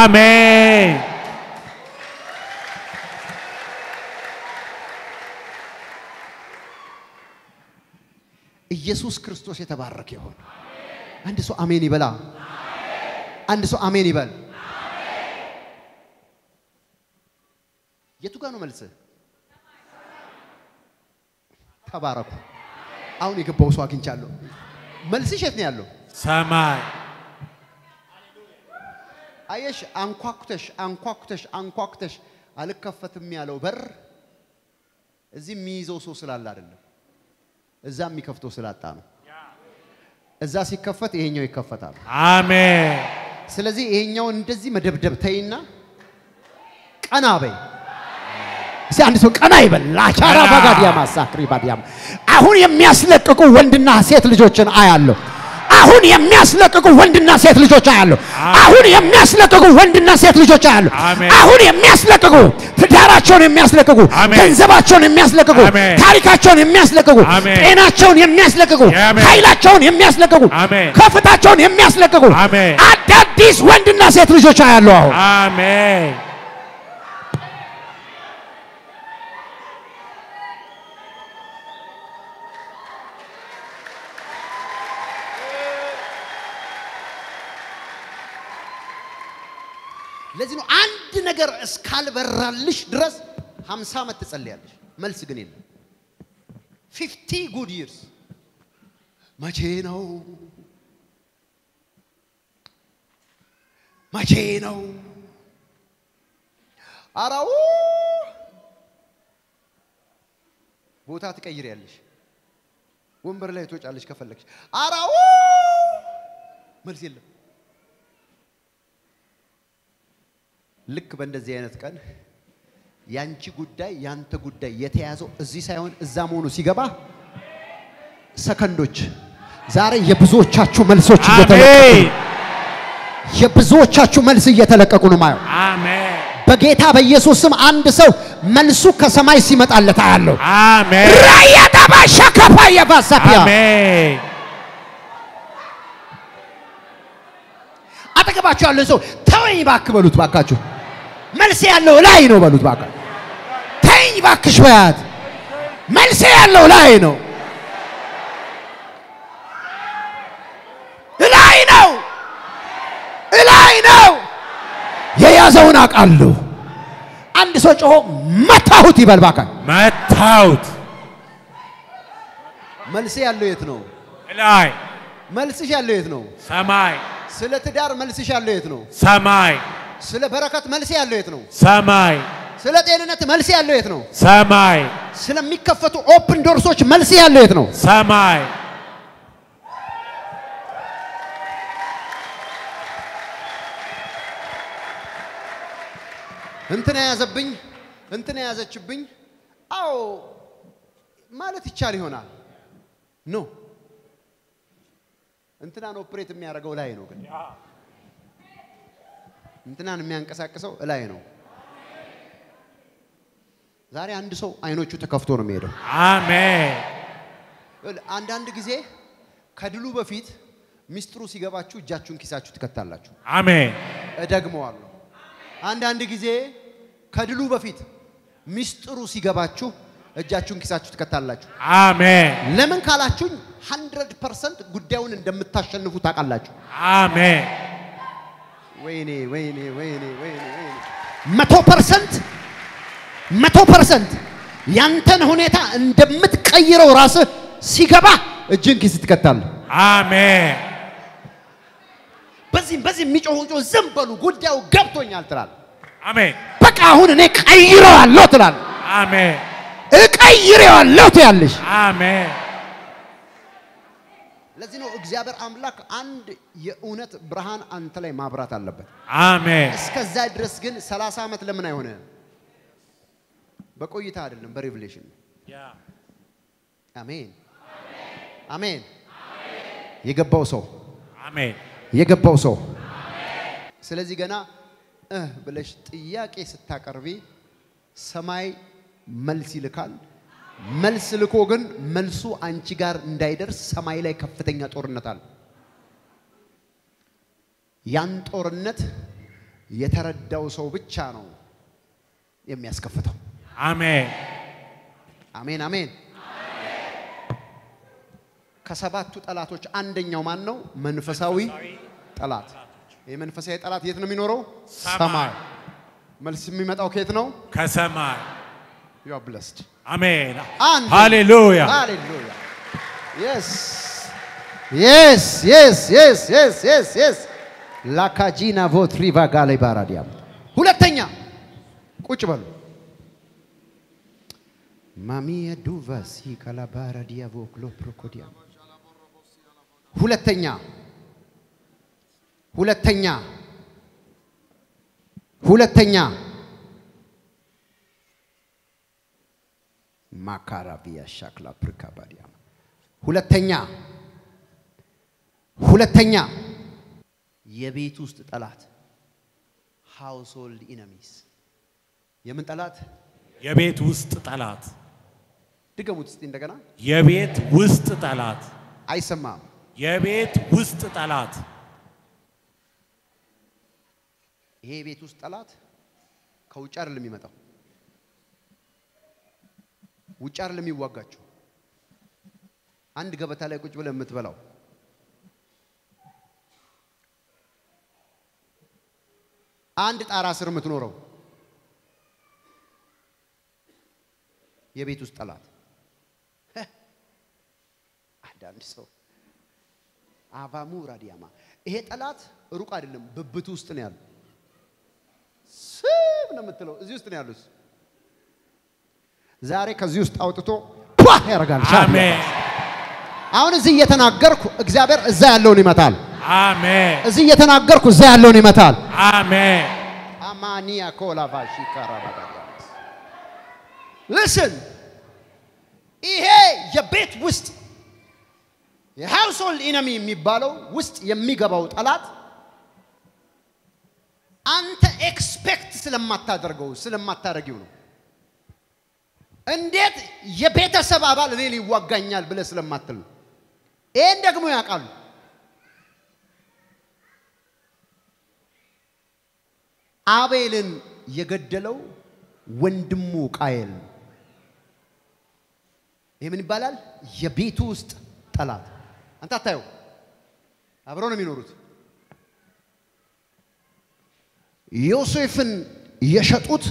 አሜን ኢየሱስ ክርስቶስ የተባረከ ይሁን አንድ ሰው አሜን ይበላ አንድ ሰው አሜን ይበል የቱ ጋር ነው መልስ ተባረኩ አሁን ይገባው ሰው አግኝቻለሁ መልስሽ የት ነው ያለው ሰማይ አየሽ አንኳኩተሽ አንኳኩተሽ አንኳኩተሽ አልከፈትም ያለው በር እዚህ የሚይዘው ሰው ስላል አይደለም እዛም ይከፍተው ስላጣ ነው እዛ ሲከፈት ይሄኛው ይከፈታል አሜን ስለዚህ ይሄኛው እንደዚህ መደብደብ ተይና ቀና በይ ሲአንድ ሰው ቀና ይበል ላቻራ ባጋዲያ ማሳክሪ ባዲያም አሁን የሚያስለቅቁ ወንድና ሴት ልጆችን አያለሁ አሁን የሚያስለቅቁ ወንድና ሴት ልጆች አያለሁ አሁን የሚያስለቅቁ ወንድና ሴት ልጆች አያለሁ አሁን የሚያስለቅቁ ትዳራቸውን የሚያስለቅቁ ገንዘባቸውን የሚያስለቅቁ ታሪካቸውን የሚያስለቅቁ ጤናቸውን የሚያስለቅቁ ኃይላቸውን የሚያስለቅቁ ከፍታቸውን የሚያስለቅቁ አዳዲስ ወንድና ሴት ልጆች አያለሁ አሁን አሜን لازم عند نجار إسكال برالش درس همسا ما تسألي عليه ملص جنيل fifty good years ما جيناو ما جيناو أراو بوتاتك أجري عليه ومبرلاه توجه عليه كفلك أراو مرسيله لك بند زينت كان يانشي غدا يانت غدا يتهازو زي سايون زامونو سيجابا سكندوش زاري يبزو تشو ملسوش يتلاك يبزو تشو ملس يتلاك أكونو مايو آمين بقيتها بيسوسم عند سو ملسوك سماي سمت الله تعالى آمين رأي دبا شكفا يباسبيا آمين أتاك باشو الله سو تاني باك بلوت باكاچو ملسي الله لا ينو بلوت باكا تاني باك شويات ملسي الله لا ينو لا ينو لا ينو ييازوناك الله عند سوچو متاوت يبل باكا متاوت ملسي الله يتنو لاي ملسي الله يتنو سماي سلا تدار ملسيش على ليتنو ساماي سلا بركات ملسي على ليتنو ساماي سلا تيرنات ملسي على ليتنو ساماي سلا ميكفتو open doors وش ملسي على ليتنو ساماي أنتنا يا زبين أنتنا يا زبين أو مالك تشاري هنا نو انتنا نوبريت ميا رجعوا لا ينو كده. انتنا نميا انكسر كسر لا ينو. زاري عند سو أينو شو تكفتون ميرو. آمين. عند عند كذي خدلو بفيت مسترو سيجابا شو جاتشون كيسا شو تكتالا شو. آمين. ادعمو الله. عند عند كذي خدلو بفيت مسترو سيجابا شو جاتشون كيسا شو تكتالا شو. آمين. لمن كلا شو one hundred percent قدّاون الدمتاش اللي فوتاك الله جو. آمين. ويني ويني ويني ويني ويني. متو percent متو percent ينتن هنا تا الدمت كيره وراسه سيجابا الجنكي ستكتال. آمين. بزين بزين ميجو جو زمبلو قدّاو قبتو ينالترال. آمين. بقى هون هناك كيره الله ترال. آمين. كيره الله ترالش. آمين. لازم أجزابر أملاك عند يؤنة برهان أن تلاي ما برات الله بير. آمين. إسك زاد رزقين سلاسة مثل منا هنا. بقوي تعلم بريفليشن. يا. آمين. آمين. يجب بوسو. آمين. يجب بوسو. آمين. سلزي جنا إه بلش تياك يستكربي سماي ملسي لكان. ملس لكوجن ملسو أنشجار ندير سمايله كفتين يتورنتال ينتورنت يترددوا صوبت شانو يميس كفتهم آمين آمين آمين كسبات تلاتوش عندن يومانو منفساوي تلات منفساوي تلات يتنو منورو سماي ملس ميمت أو كيتنو كسماي You are blessed. Amen. And Hallelujah. Hallelujah. Yes. Yes. Yes. Yes. Yes. Yes. Yes. La kajina votriva galibaradiam. Hulatenya. Kuchbal. Mamiya duva si kalabaradia voklo prokodiam. Hulatenya. Hulatenya. Hulatenya. Makarabia shakla prikabadiam. Hulatenya. Hulatenya. Yebitus talat. Household enemies. Yemen talat. Yebitus talat. Digamut indagana. Yebit wust talat. Aisama. Yebit wust talat. Yebitus talat. Kauchar lemimata. وچار لمی واقعشو. اندگا بتاله کج بله مت بلاو. عند تاراسر متنورو يبيتوس تلات أحدا نسوا عفامورا دياما إيه تلات رقار لهم ببتوس تنيال سب نمتلو زيوس تنيالوس زارك زيوس أوتتو باه رجال آمين أون زي يتناقركو إجزابر زالوني متال آمين زي يتناقركو زالوني متال آمين أمانيا كولا فاشي كارابا Listen, إيه يبيت وست household enemy مبالو وست يميجا باوت ألات أنت expect سلما تدرجو سلما ترجونه عندك يبيت السبابة really وقعنيال بلا سلما تلو عندك مو ياكل عبيلن يقدلو وندمو كائن يمن بالال يبيتوست ثلاث أنت تايو أبرونا مينورت يوسفن يشتوت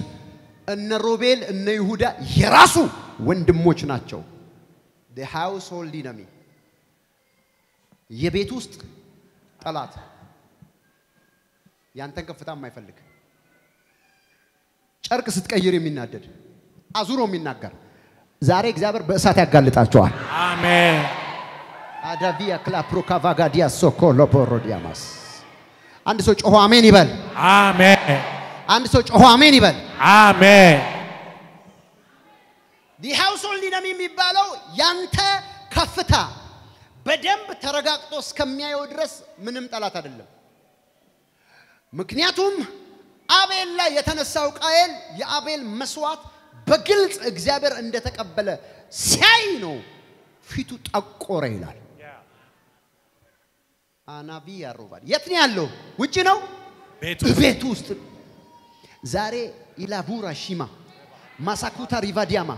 أن الروبيل أن يهودا يراسو وندموش ناتشو the household dynamic يبيتوست ثلاث يانتك فتام ما يفلك شارك ستكيري من نادر أزورو من نجار زاريك زابر بساتي قالت أشوا آمين هذا فيا كلا بروكافا ديا سوكولو برودياماس عند سوتش هو آمين يبل آمين عند سوتش هو آمين يبل آمين the household dynamic مبالو ينتهي كفتها بدم بترجع توس كمية ودرس منهم ثلاثة دلهم مكنياتهم أبل لا يتنساو قائل يا أبل مسوات بقلت إجابر عند تقبله سينو في تتأكوريلار أنا بيا روبار يتني علو وجهنا بيتوست زاري إلى بوراشيما مساكوتا ريفادياما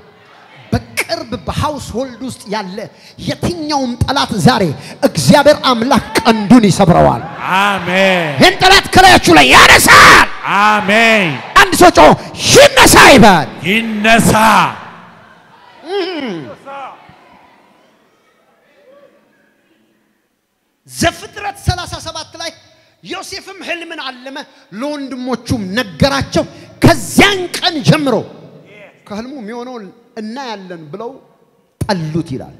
بكرب بحوس هولدوست يالله يتني يوم ثلاث زاري إجابر أملاك أندوني سبروال آمين أنت لا تكرهش ولا يارسال Amen. And so, hinna sa iban. Hinna sa. Zafitrat salasa sabat lai. Yosefim hilman allama. Lond mochum naggarachum. Kazyank an jamro. Kahalmu mionol nailan blow. Allutiral.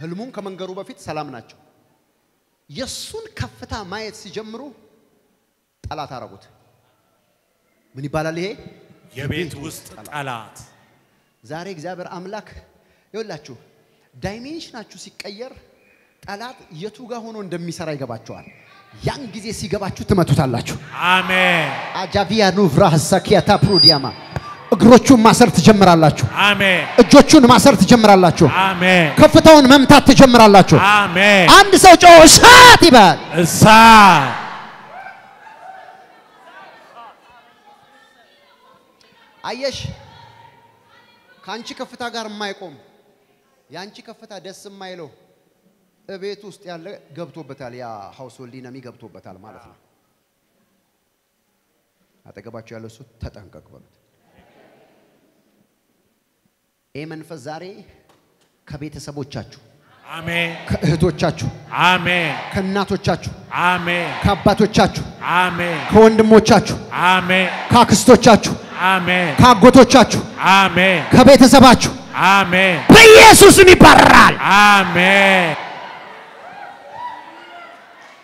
Halmun kamangaruba fit salam nacho. Yasun kafta maet si jamro. على ترابط مني بالله يبيت وسط علات زاريك زابر أملاك يقول لك شو دايمينشنا شو سكير علات يتوجه هون دم مسراي جباتشوار يانجزي سيجباتشو تما تطلعشوا آمين أجابيا نوفرة السكية تبرودياما أجرتشو ماسر تجمر الله شو آمين أجرتشو ماسر تجمر الله شو آمين كفتون ممتاز تجمر الله شو آمين عند سوتشو ساتي بال سات عايش كانش كفتة غير ما يقوم يانش كفتة دس ما يلو بيتوست يلا جبتو بتال يا حوصول لينا مي جبتو بتال ما لفنا هذا كباش يلا سو تتهان كقبلت إيمان فزاري كبيت سبوا تشجو آمين كهتو تشجو آمين كناتو تشجو آمين كباتو تشجو آمين كوندمو تشجو آمين كاكستو تشجو آمين. كعوتو تشو. آمين. كبيت سباچو. آمين. بيسوس نيبارال. آمين.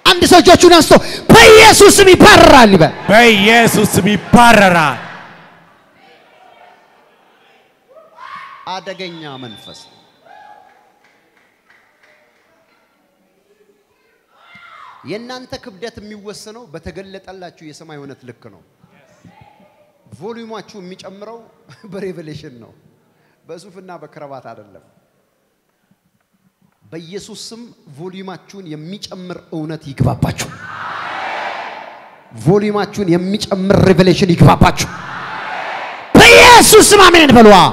عند سوچو نستو. بيسوس نيبارال لب. بيسوس نيبارال. أدعينا منفس. ينانتا كبدت ميوسنو بتجلت الله شو يسمعه ونتلكنو. فوليوماتشو ميج أمره بريفليشن نو بس وفينا بكربات على الله بيسوسم فوليوماتشو يميج أمر أونات يكبا باتشو فوليوماتشو يميج أمر ريفليشن يكبا باتشو بيسوسم أمين بلوا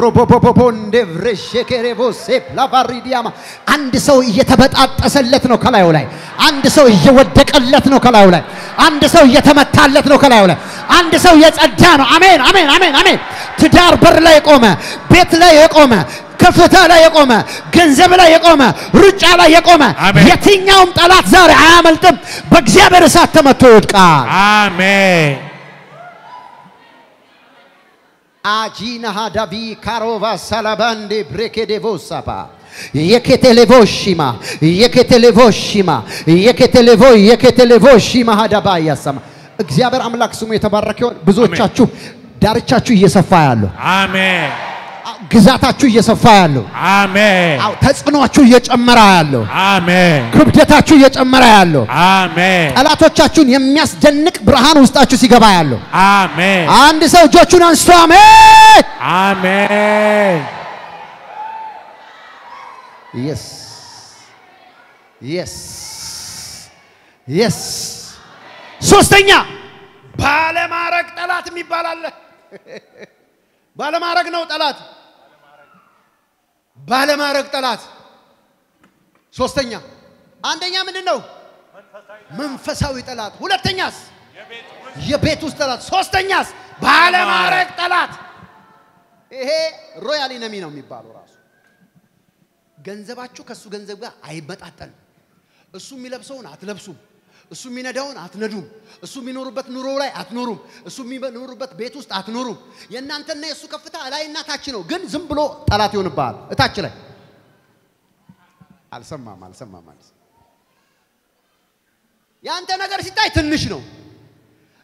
روبو بوبو بوندف رشكيري بوسيب لافاري دياما عند سو يتبت أتسلتنو كلا يولاي عند سو يودك ألتنو كلا يولاي and so yet I'm a talent no colour, and so yet a damn. Amen, amen, amen, amen. To dar berlaik oma, bet laik oma. كفتة لا يقوم، جنزب لا يقوم، رجع لا يقوم، يتين يوم طلعت زار عامل تب، بجيب رسالة متوت كار. آمين. أجينا هدبي كاروفا سلباندي بركدي فوسابا. يكتلفوشيما، يكتلفوشيما، يكتلفو، يكتلفوشيما هذا بايا سما. بجيب راملاك سمي تباركيون بزوج تشو، دار تشو يسافيلو. آمين. Gizatachu Yesafalu. Amen. Outesnochu Yet Amaralo. Amen. Kubdatachu Yet Amaralo. Amen. Alato Chachun Yemias Denik Brahanus Tachu Sigavalo. Amen. And this is Jochun and Swami. Amen. Yes. Yes. Yes. Sostenya. Balemarak Talat mi Balal. Balemarak no Talat. Bala marag talat. Sostenya. Andenya mende no. Manfasawi talat. Hulatenyas. Yebetus talat. Sostenyas. Bala marag talat. Eh royal inami no mi balo raso. Ganzabachu kasu ganzabga aibat atan. Sumi labsona at labsum. Sumi nadaon at nadum. Sumi nurubat nurola at nurum. Sumi nurubat betus at nurum. Yen nanten ne suka fita alai natachino. Gan zumblo talati unbal. Atachile. Al samma mal samma mal. Yanten agar si tay tenishno.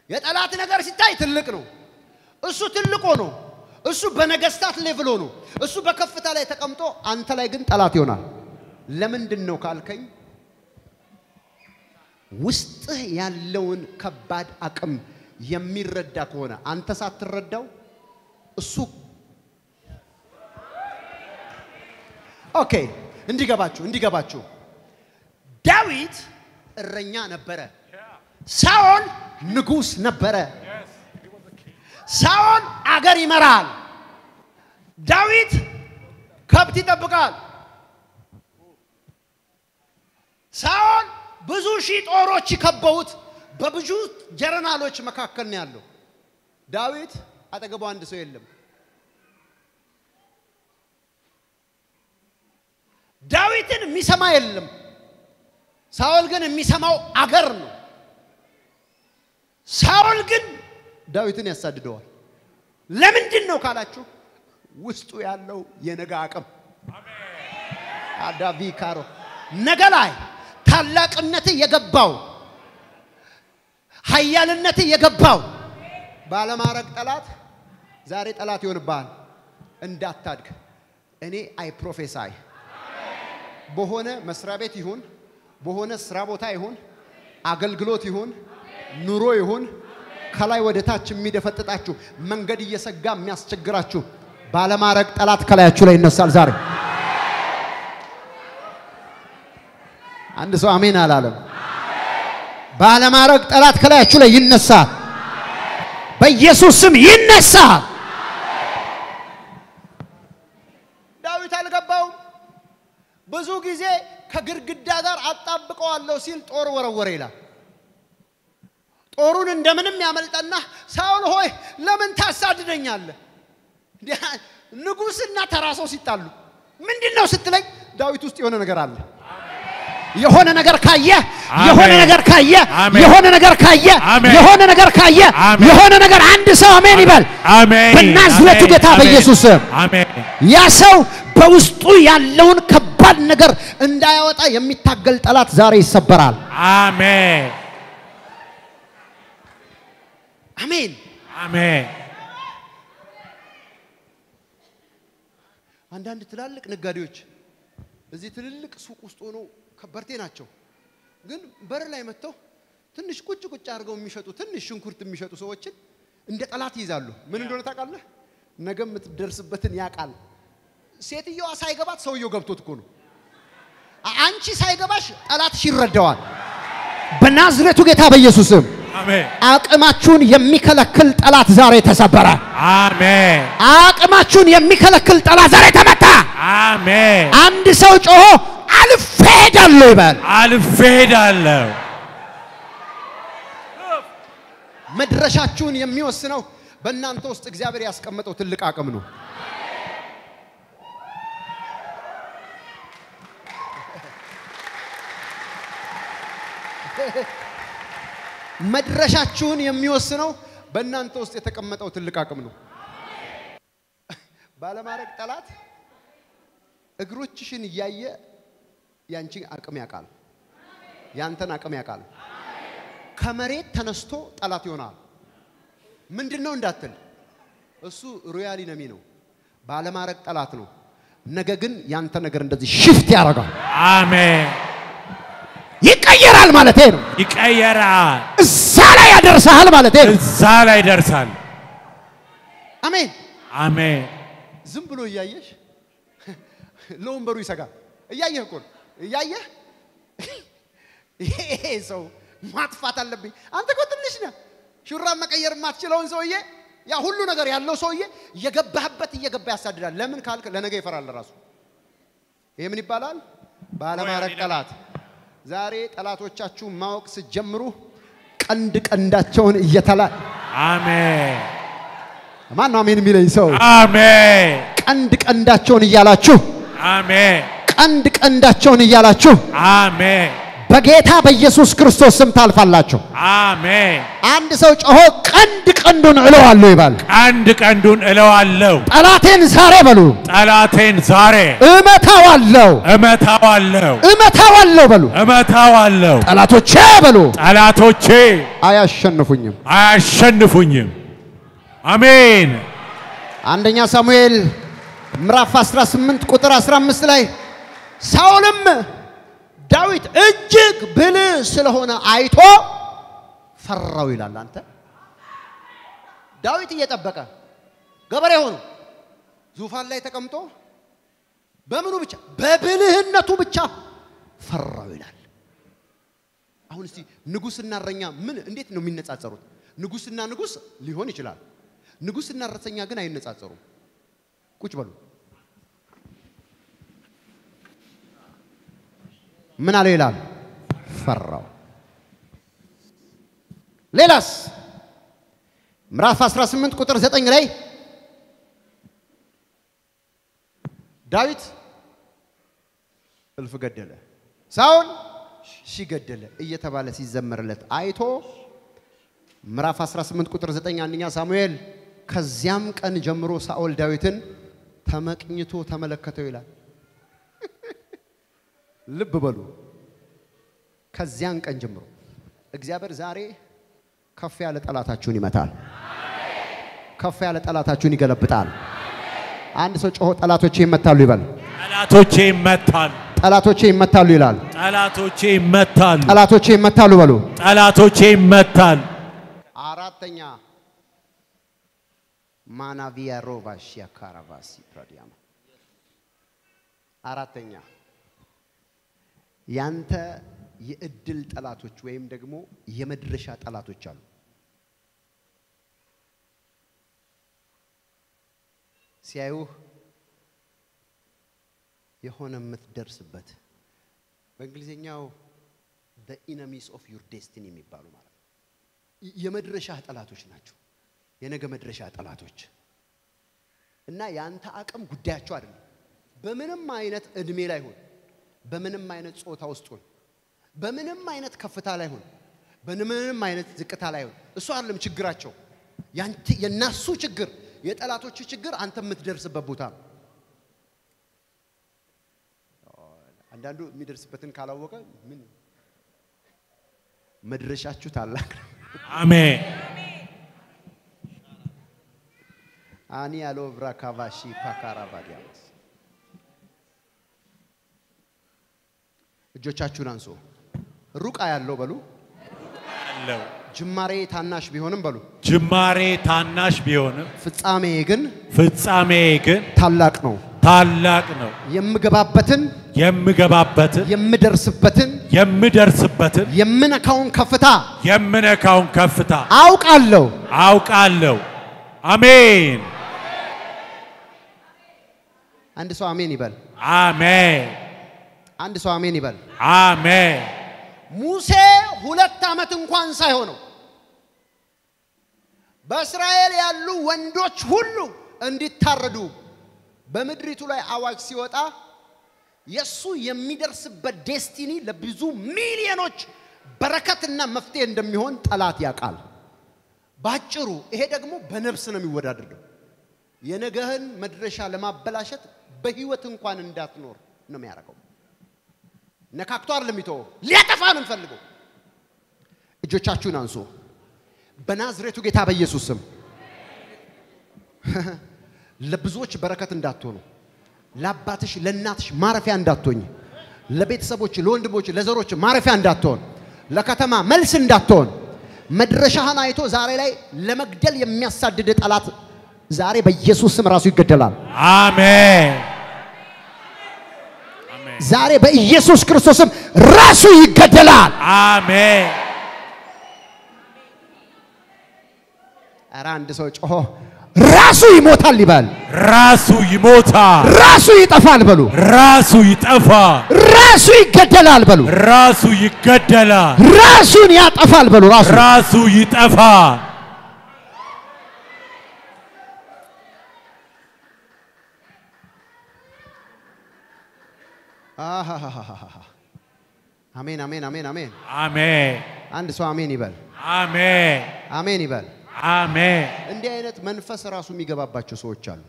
Yet alati agar si tay tenlikno. Usu tenlikono. Usu benegastat levelono. Usu bakafita alai takamto. Antalai gan talati una. Lemen dinno kalkay. وست ياللون كباد أكم يمير ردكونا أنت ساترداو السوق أوكي عندي كباتشو عندي كباتشو داويد الرنيا نبرة ساون نجوس نبرة ساون أجري مرال داويد كبتي تبقال ساون بزوجيت أوروشي كبوت ببجوت جرنا لوش مكاكرني علو داوود أتجبوا عند سويلم داوودين ميسما يلم ساولجن ميسما أجرنو ساولجن داوودين يساد دور لمن جنو كالاتشو وستو يالو ينعاكم هذا بيكارو نجلاي هلاك النتي يجباو هيال النتي يجباو بالا ما رك تلات زارت تلات يونبان إن دات ترك إني أي بروفيساي بهونا مسرابتي هون بهونا سرابوتاي هون أغلغلوتي هون نوروي هون خلاي ودتاتش ميدا فتتاتشو من قدي يسقام يسقراتشو بالا ما رك تلات خلاي أشلي النصال زاري عند سو أمين على العالم. بعد ما رق تلات كلا شو لا ينسى. بيسوس سم ينسى. داوود على قباؤه بزوجي زي كجر قدادر عطبقوا على وسيل طور ورا وريلا. طورون اندمنم يعملت أننا ساول هوي لمن تحسد رجال. نقوس النتراسو ستالو من دينه ستلعي داوود استيونه نجارل. يهونا نجار كاية، يهونا نجار كاية، يهونا نجار كاية، يهونا نجار كاية، يهونا نجار عند سو أمين بال. آمين. بالنازلة تجتاب يسوع. آمين. يا سو بوستو يا لون كبار نجار إن دعوة أيامي تقل تلات زاري سبرال. آمين. آمين. آمين. عندنا تلالك نجاريوش، زي تلالك سوكستونو. خبرتينا أشوف، عند برلاي متو، تنش كوتش كوتش أرجو ميشاتو، تنش شنكرت ميشاتو سوتشين، عندك علات يزالو، من اللون تاكله، نجم متدرس بتن ياكل، سيتي يو سايقبات سو يوقب تكونو، أنشي سايقباش علات شير الدوان، بنازلة تجتها بيسوسم، آك ما تشون يميكل كلت علات زاريت سبرة، آمين، آك ما تشون يميكل كلت علات زاريت متى، آمين، عند سوتش أوه. الفيدال لبال الفيدال مدرشاتشون يميوسنو بنان توست إخزابري أسكمت وتلك عقمنو مدرشاتشون يميوسنو بنان توست يتكمت وتلك عقمنو بالمارك تلات أقروتشين ياية يانشين عقم يقال يانتن عقم يقال كمريت تنستو تلاتيونال من دينه نداتل، أسو رويالي نمينو، بالمارك تلاتنو، نجعن يانتنا غرندزي شيفت يا رجع. آمين. يكاير على مالتينو. يكاير على. الزالا يدرس على مالتينو. الزالا يدرس على. آمين. آمين. زنبلو يايش، لون بروي سكا، يايه كون، يايه، إيه سو ما تفتح لبي، أنت كنت ليشنا. شو رأيك يا رماد شلون سويه يا هلو نقدر يالله سويه يجب بحبتي يجب بأسدرا لمن خالك لنا جاي فرار لراسو إيه مني بالال بالمارك تلات زاري تلات وتشاشو ماوك سجمرو كندك كنداتشون يتلات آمين ما نامين ميلي سو آمين كندك كنداتشون يالاتشو آمين كندك كنداتشون يالاتشو آمين بقيتها بيسوس كريستوس سمتال فللاتشو. آمين. عند سوتش أهو عندك عندون علو الله يبال. عندك عندون علو الله. ألاتين زاره بلو. ألاتين زاره. أمتها والله. أمتها والله. أمتها والله بلو. أمتها والله. ألاتو شيء بلو. ألاتو شيء. أيشن نفنيم. أيشن نفنيم. آمين. عندنا سامويل مرافس رسمنت كتراس رام مثلي سالم. داود أجيك بلي سلهونا عيتو فرّوي لانتا داود يتبكى قبره هون زوفان لا يتكمتو بمنو بتشا ببلهن تو بتشا فرّوي لان هون استي نجوسنا الرنيا من انديت نو من نتعذرو نجوسنا نجوس اللي هوني شلال نجوسنا الرسنيا جنا ينتعذرو كوش بالو من على ليلى فرّو ليلاس مرافس رسمن كتر زت إنجلي داود ألف قدّله ساون شي قدّله إيه تبالس يزمر لت عيتو مرافس رسمن كتر زت إنجلي سامويل كزيام كأن جمرو سأول داودن ثمك نيتو ثملكتو إلى لب بالو كزيان كان جمرو إخزابر زاري كفّي على تلاتة تشوني مثال كفّي على تلاتة تشوني قلب بتال عند سوتش هو تلاتة تشين مثال ليبال تلاتة تشين مثال تلاتة تشين مثال ليلال تلاتة تشين مثال تلاتة تشين مثال ليبالو تلاتة تشين مثال أرادتني ما نبيه روباشيا كاراباسي براديام أرادتني يانتا يقدل تلاتوش ويم دقمو يمدرشة تلاتوش جالو سيايوه يهونا مثدر سبت بانجلزين ياو the enemies of your destiny ميبالو مالا يمدرشة تلاتوش ناجو ينقى مدرشة تلاتوش إنا يانتا اكام قداة شوارن بمنم ماينت ادمي لايهون بمنم ماينت صوت هاوستون، بمنم ماينت كفّت عليهون، بمنم ماينت ذكّت عليهون. السؤال اللي مشجّراتشو، يعني الناس سو شجّر، يتقلّاتو شو شجّر أنت متدرس ببوتان. عندنا مدرس بتن كلاوكا من مدرسة شو تعلّق. آمين. أني ألو براكافاشي بكارا بدياس. جوتشاچون انسو روقا يالو بلو يالو جماري تاناش بيهونم بلو جماري تاناش بيهونم فصامي ግን فصامي ግን ታላቅ ነው ታላቅ ነው የምገባበትን የምገባበትን የምدرسበትን የምدرسበትን የምነካውን ከፍታ የምነካውን ከፍታ አውቃለሁ አውቃለሁ አሜን አንድ ሰው አሜን ይበል አሜን عند سوامين يبال. آمين. موسى هلت تامتن قانسا يهونو. በእስራኤል ያሉ ወንዶች ሁሉ እንዲታረዱ በመድሪቱ ላይ አዋጅ ሲወጣ የሱ የሚደርስበት ዴስቲኒ ለብዙ ሚሊዮኖች በረከትና መፍትሄ እንደሚሆን ጠላት ያቃል ባጭሩ ይሄ ደግሞ በነፍስ ነው የሚወዳደረው የነገህን መድረሻ ለማበላሸት በህይወት እንኳን እንዳትኖር ነው የሚያረጋው ነካክቶ አይደለም ይተው ሊያጠፋ ምን ፈልጎ እጆቻችሁን አንሱ በናዝሬቱ ጌታ በኢየሱስ ስም ለብዙዎች በረከት እንዳትሆኑ ለአባትሽ ለእናትሽ ማረፊያ እንዳትሆኚ ለቤተሰቦች ለወንድሞች ለዘሮች ማረፊያ እንዳትሆን ለከተማ መልስ እንዳትሆን መድረሻህን አይቶ ዛሬ ላይ ለመግደል የሚያሳድድ ጠላት ዛሬ በኢየሱስ ስም ራሱ ይገደላል አሜን አሜን ዛሬ በኢየሱስ ክርስቶስ ስም ራሱ ይገደላል አሜን አራንድ ሰው ጮሆ ራሱ ይሞታል ይባል ራሱ ይሞታል ራሱ ይጠፋል በሉ ራሱ ይጠፋል ራሱ ይገደላል በሉ ራሱ ይገደላል ራሱን ያጠፋል በሉ ራሱ ራሱ ይጠፋል አሃሃሃሃ አሜን አሜን አሜን አሜን አሜን አንድ ሰው አሜን ይባል አሜን አሜን ይባል አሜን እንዲህ አይነት መንፈስ ራሱ የሚገባባቸው ሰዎች አሉ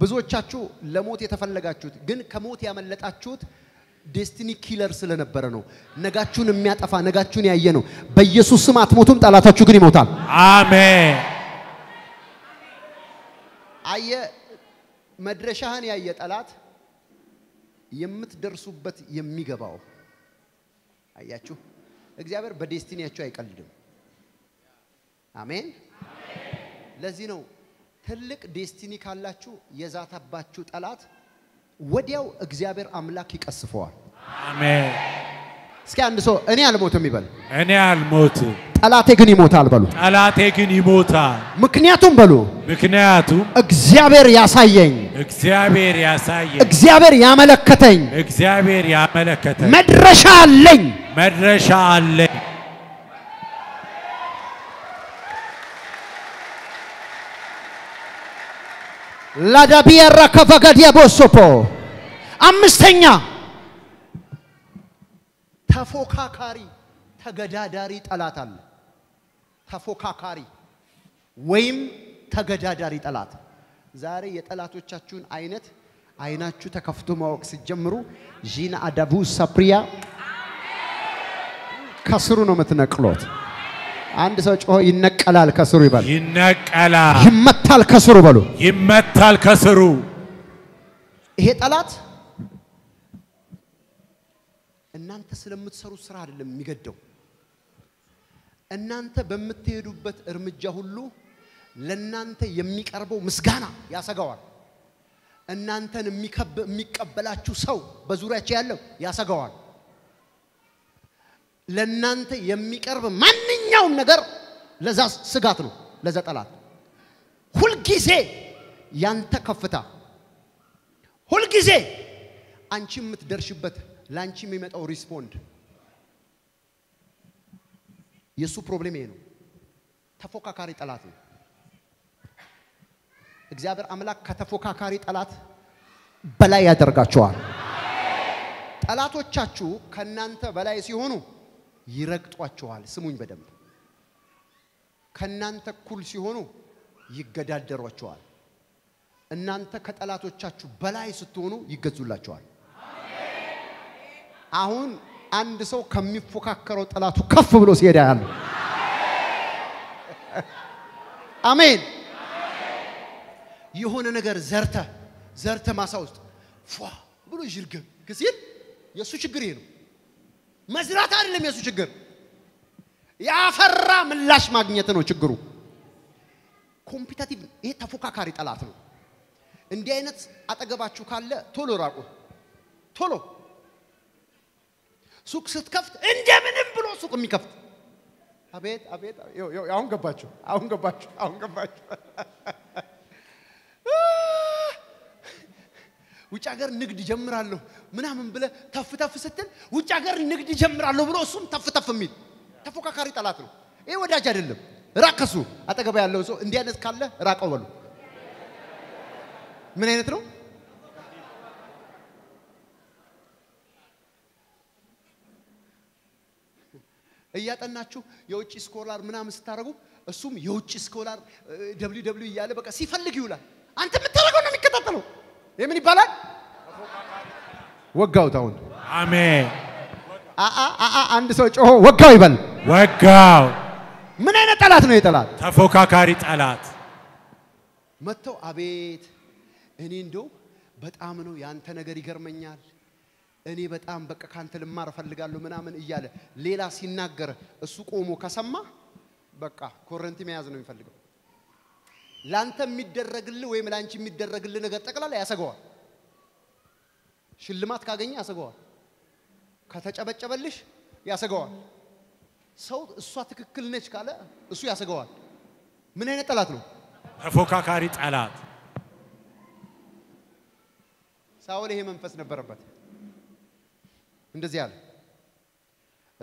ብዙዎቻችሁ ለሞት የተፈለጋችሁት ግን ከሞት ያመለጣችሁት ዴስቲኒ ኪለር ስለነበረ ነው ነጋችሁን የሚያጠፋ ነጋችሁን ያየ ነው በኢየሱስ ስም አትሞቱም ጣላታችሁ ግን ይሞታል አሜን አየ መድረሻህን ያየ ጣላት የምትደርሱበት የሚገባው አያችሁ እግዚአብሔር በዴስቲኒያችሁ አይቀልድም አሜን ለዚህ ነው ትልቅ ዴስቲኒ ካላችሁ የዛታባችሁ ጣላት ወዲያው እግዚአብሔር አምላክ ይቀስፈዋል አሜን እስኪ አንድ ሰው እኔ አልሞትም ይበል እኔ አልሞትም ጣላቴ ግን ይሞታል በሉ ጣላቴ ግን ይሞታል ምክንያቱም በሉ ምክንያቱም እግዚአብሔር ያሳየኝ እግዚአብሔር ያሳየኝ እግዚአብሔር ያመለከተኝ እግዚአብሔር ያመለከተኝ መድረሻ አለኝ መድረሻ አለኝ ላዳቢያ ረከፈገዲያ ቦሶፖ አምስተኛ ተፎካካሪ ተገዳዳሪ ጣላት አለ ተፎካካሪ ወይም ተገዳዳሪ ጣላት ዛሬ የጣላቶቻችሁን አይነት አይናችሁ ተከፍቶ ማወቅ ሲጀምሩ ጂና አዳቡ ሳፕሪያ ከስሩ ነው መተነቅሎት አንድ ሰው ጮሆ ይነቀላል ከስሩ ይባል ይነቀላል ይመታል ከስሩ በሉ ይመታል ከስሩ ይሄ ጣላት እናንተ ስለምትሰሩ ስራ አይደለም የሚገደው እናንተ በመትሄዱበት እርምጃ ሁሉ ለናንተ የሚቀርበው ምስጋና ያሰጋዋል እናንተን የሚከብ የሚቀበላችሁ ሰው በዙሪያችሁ ያለው ያሰጋዋል ለናንተ የሚቀርብ ማንኛውም ነገር ለዛ ስጋት ነው ለዛ ጣላት ሁል ጊዜ ያንተ ከፍታ ሁል ጊዜ አንቺ የምትደርሽበት ላንቺ የሚመጣው ሪስፖንድ የሱ ፕሮብሌም ይሄ ነው ተፎካካሪ ጣላት ነው እግዚአብሔር አምላክ ከተፎካካሪ ጣላት በላይ ያደርጋቸዋል ጣላቶቻችሁ ከናንተ በላይ ሲሆኑ ይረግጧቸዋል ስሙኝ በደንብ ከናንተ ኩል ሲሆኑ ይገዳደሯቸዋል እናንተ ከጣላቶቻችሁ በላይ ስትሆኑ ይገዙላቸዋል አሁን አንድ ሰው ከሚፎካከረው ጣላቱ ከፍ ብሎ ሲሄድ ያያል አሜን የሆነ ነገር ዘርተ ዘርተ ማሳውስት ፏ ብሎ ይርገ ከሲል የሱ ችግር ይሄ ነው መዝራት አይደለም የሱ ችግር ያፈራ ምላሽ ማግኘት ነው ችግሩ ኮምፒቲቲቭ ይሄ ተፎካካሪ ጣላት ነው እንዲህ አይነት አጠገባችሁ ካለ ቶሎ ራቁ ቶሎ ሱቅ ስትከፍት እንደምንም ብሎ ሱቅ የሚከፍት አቤት አቤት ዮ ዮ አሁን ገባችሁ አሁን ገባችሁ አሁን ገባችሁ ውጭ ሀገር ንግድ ጀምራለሁ ምናምን ብለ ተፍ ተፍ ስትል ውጭ ሀገር ንግድ ጀምራለሁ ብሎ እሱም ተፍ ተፍ የሚል ተፎካካሪ ጣላት ነው ይሄ ወዳጅ አይደለም راقصوا أتقبل الله سو إنديا ناس كله راقوا بلو من أين ترو؟ إياه تناچو يوتش سكولار منا مستارقو السوم يوتش سكولار دبليو دبليو ياله بقى سيفان لقيولا أنت متراقو نمي كتاتلو يمني بالا وقعوا تاون آمين آآ آآ آآ عند سويش أوه وقعوا يبل وقعوا من أين تلات نوي تلات تفوكا كاري تلات متو أبيت إني ندو بات آمنو يانتنا غري غرمنيال أني بتأمن بك كانت المعرفة اللي قالوا من آمن إياه ليلا سيناجر السوق أمو كسمة بكا كورنتي ما يزنون يفلقوا لأنت ميد الرجل وين لأنتي ميد الرجل نقدتك لا لا يسقوا شلمات كاجني يسقوا كاتش أبد أبدلش يسقوا صوت صوتك كل نش كلا السوق يسقوا من هنا تلاتلو أفوكا كاريت علات سأوليه من فسنا بربته اندزياله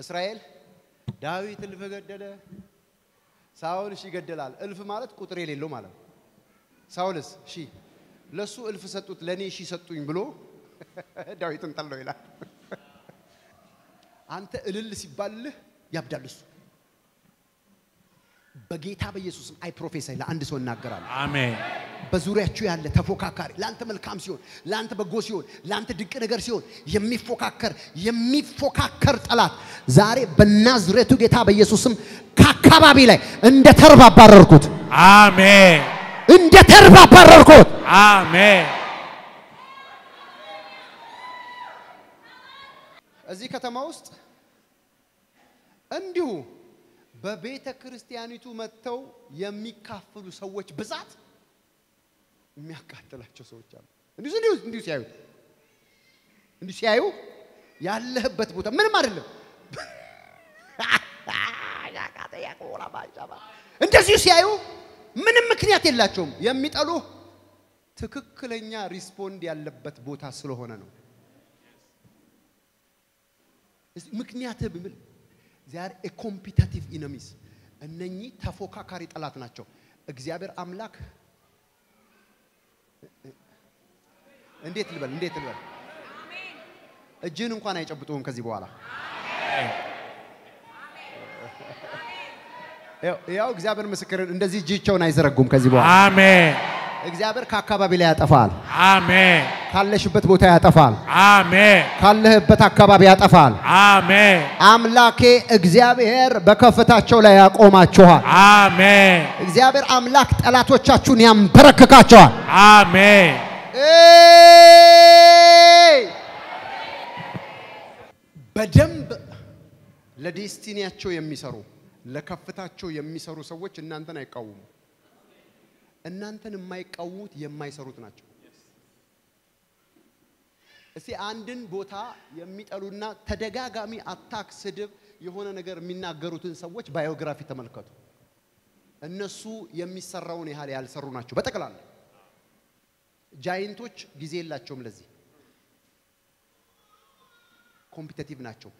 إسرائيل داوود ألف قدّله ساول شيء قدّلال ألف مالت كتريلين لو ماله ساولس شيء لسه ألف ستة لني شيء ستة ينبلو داوود انتلو إله أنت اللي سبالة يبدأ لسه بقيت هذا يسوع أي بروفيسور لا عندي سون نقران آمين بزوره تشويه لا تفوق كاري لا أنت ملكامسيون لا أنت بجوسيون لا أنت دكتور نجارسيون يمي فوق كار يمي فوق كار تلات زاري بالنظرة تقيت هذا يسوع كاكبا بيله إن دثربا برركوت آمين إن دثربا برركوت آمين أزيك تماوست عنده ببيت الكريستياني تومتاو يمي كافلو سويت بزات ميا كاتلا شو سويت جام ندوس ندوس ندوس يايو ندوس يايو يا الله بتبت بوتا من مارله يا كاتي يا كورا باشابا ندوس يايو من مكنيات الله شوم يمي تالو تككلنيا ريسبوند يا الله بتبت بوتا سلوهنا نو مكنياته بمن They are a competitive enemies. And nani tafoka karit alat nacho. Xavier Amlak. Indeed, Libel, indeed, Libel. A genuine one age of Tom Kaziwala. Yo, Xavier Massacre, and does he Jicho Nizer Gum Kaziwala? Amen. Xavier Kakababila Tafal. Amen. Kaleshbet Butayatafal. Amen. Kalebetakababiatafal. Amen. Amlake Xavier Bakafatacho Layak Omachoa. Amen. Xavier Amlakt Alatochachuniam Perakacha. Amen. Bademb La Destinia Choya Misaru. La Cafatachoya Misaru Sawich and Nantana Kaum. And Nantan Mike Awut Yemisarutanach. See, Andin Bota, you meet Aruna, Tadagami attack Sedib, Yohana Nagar Mina Garutun, so which biography Tamalcot? And Nasu, you miss Saroni Hari al Sarunachu, Batakalan Giant Touch, Gizella Chomlezi. Competitive Nacho.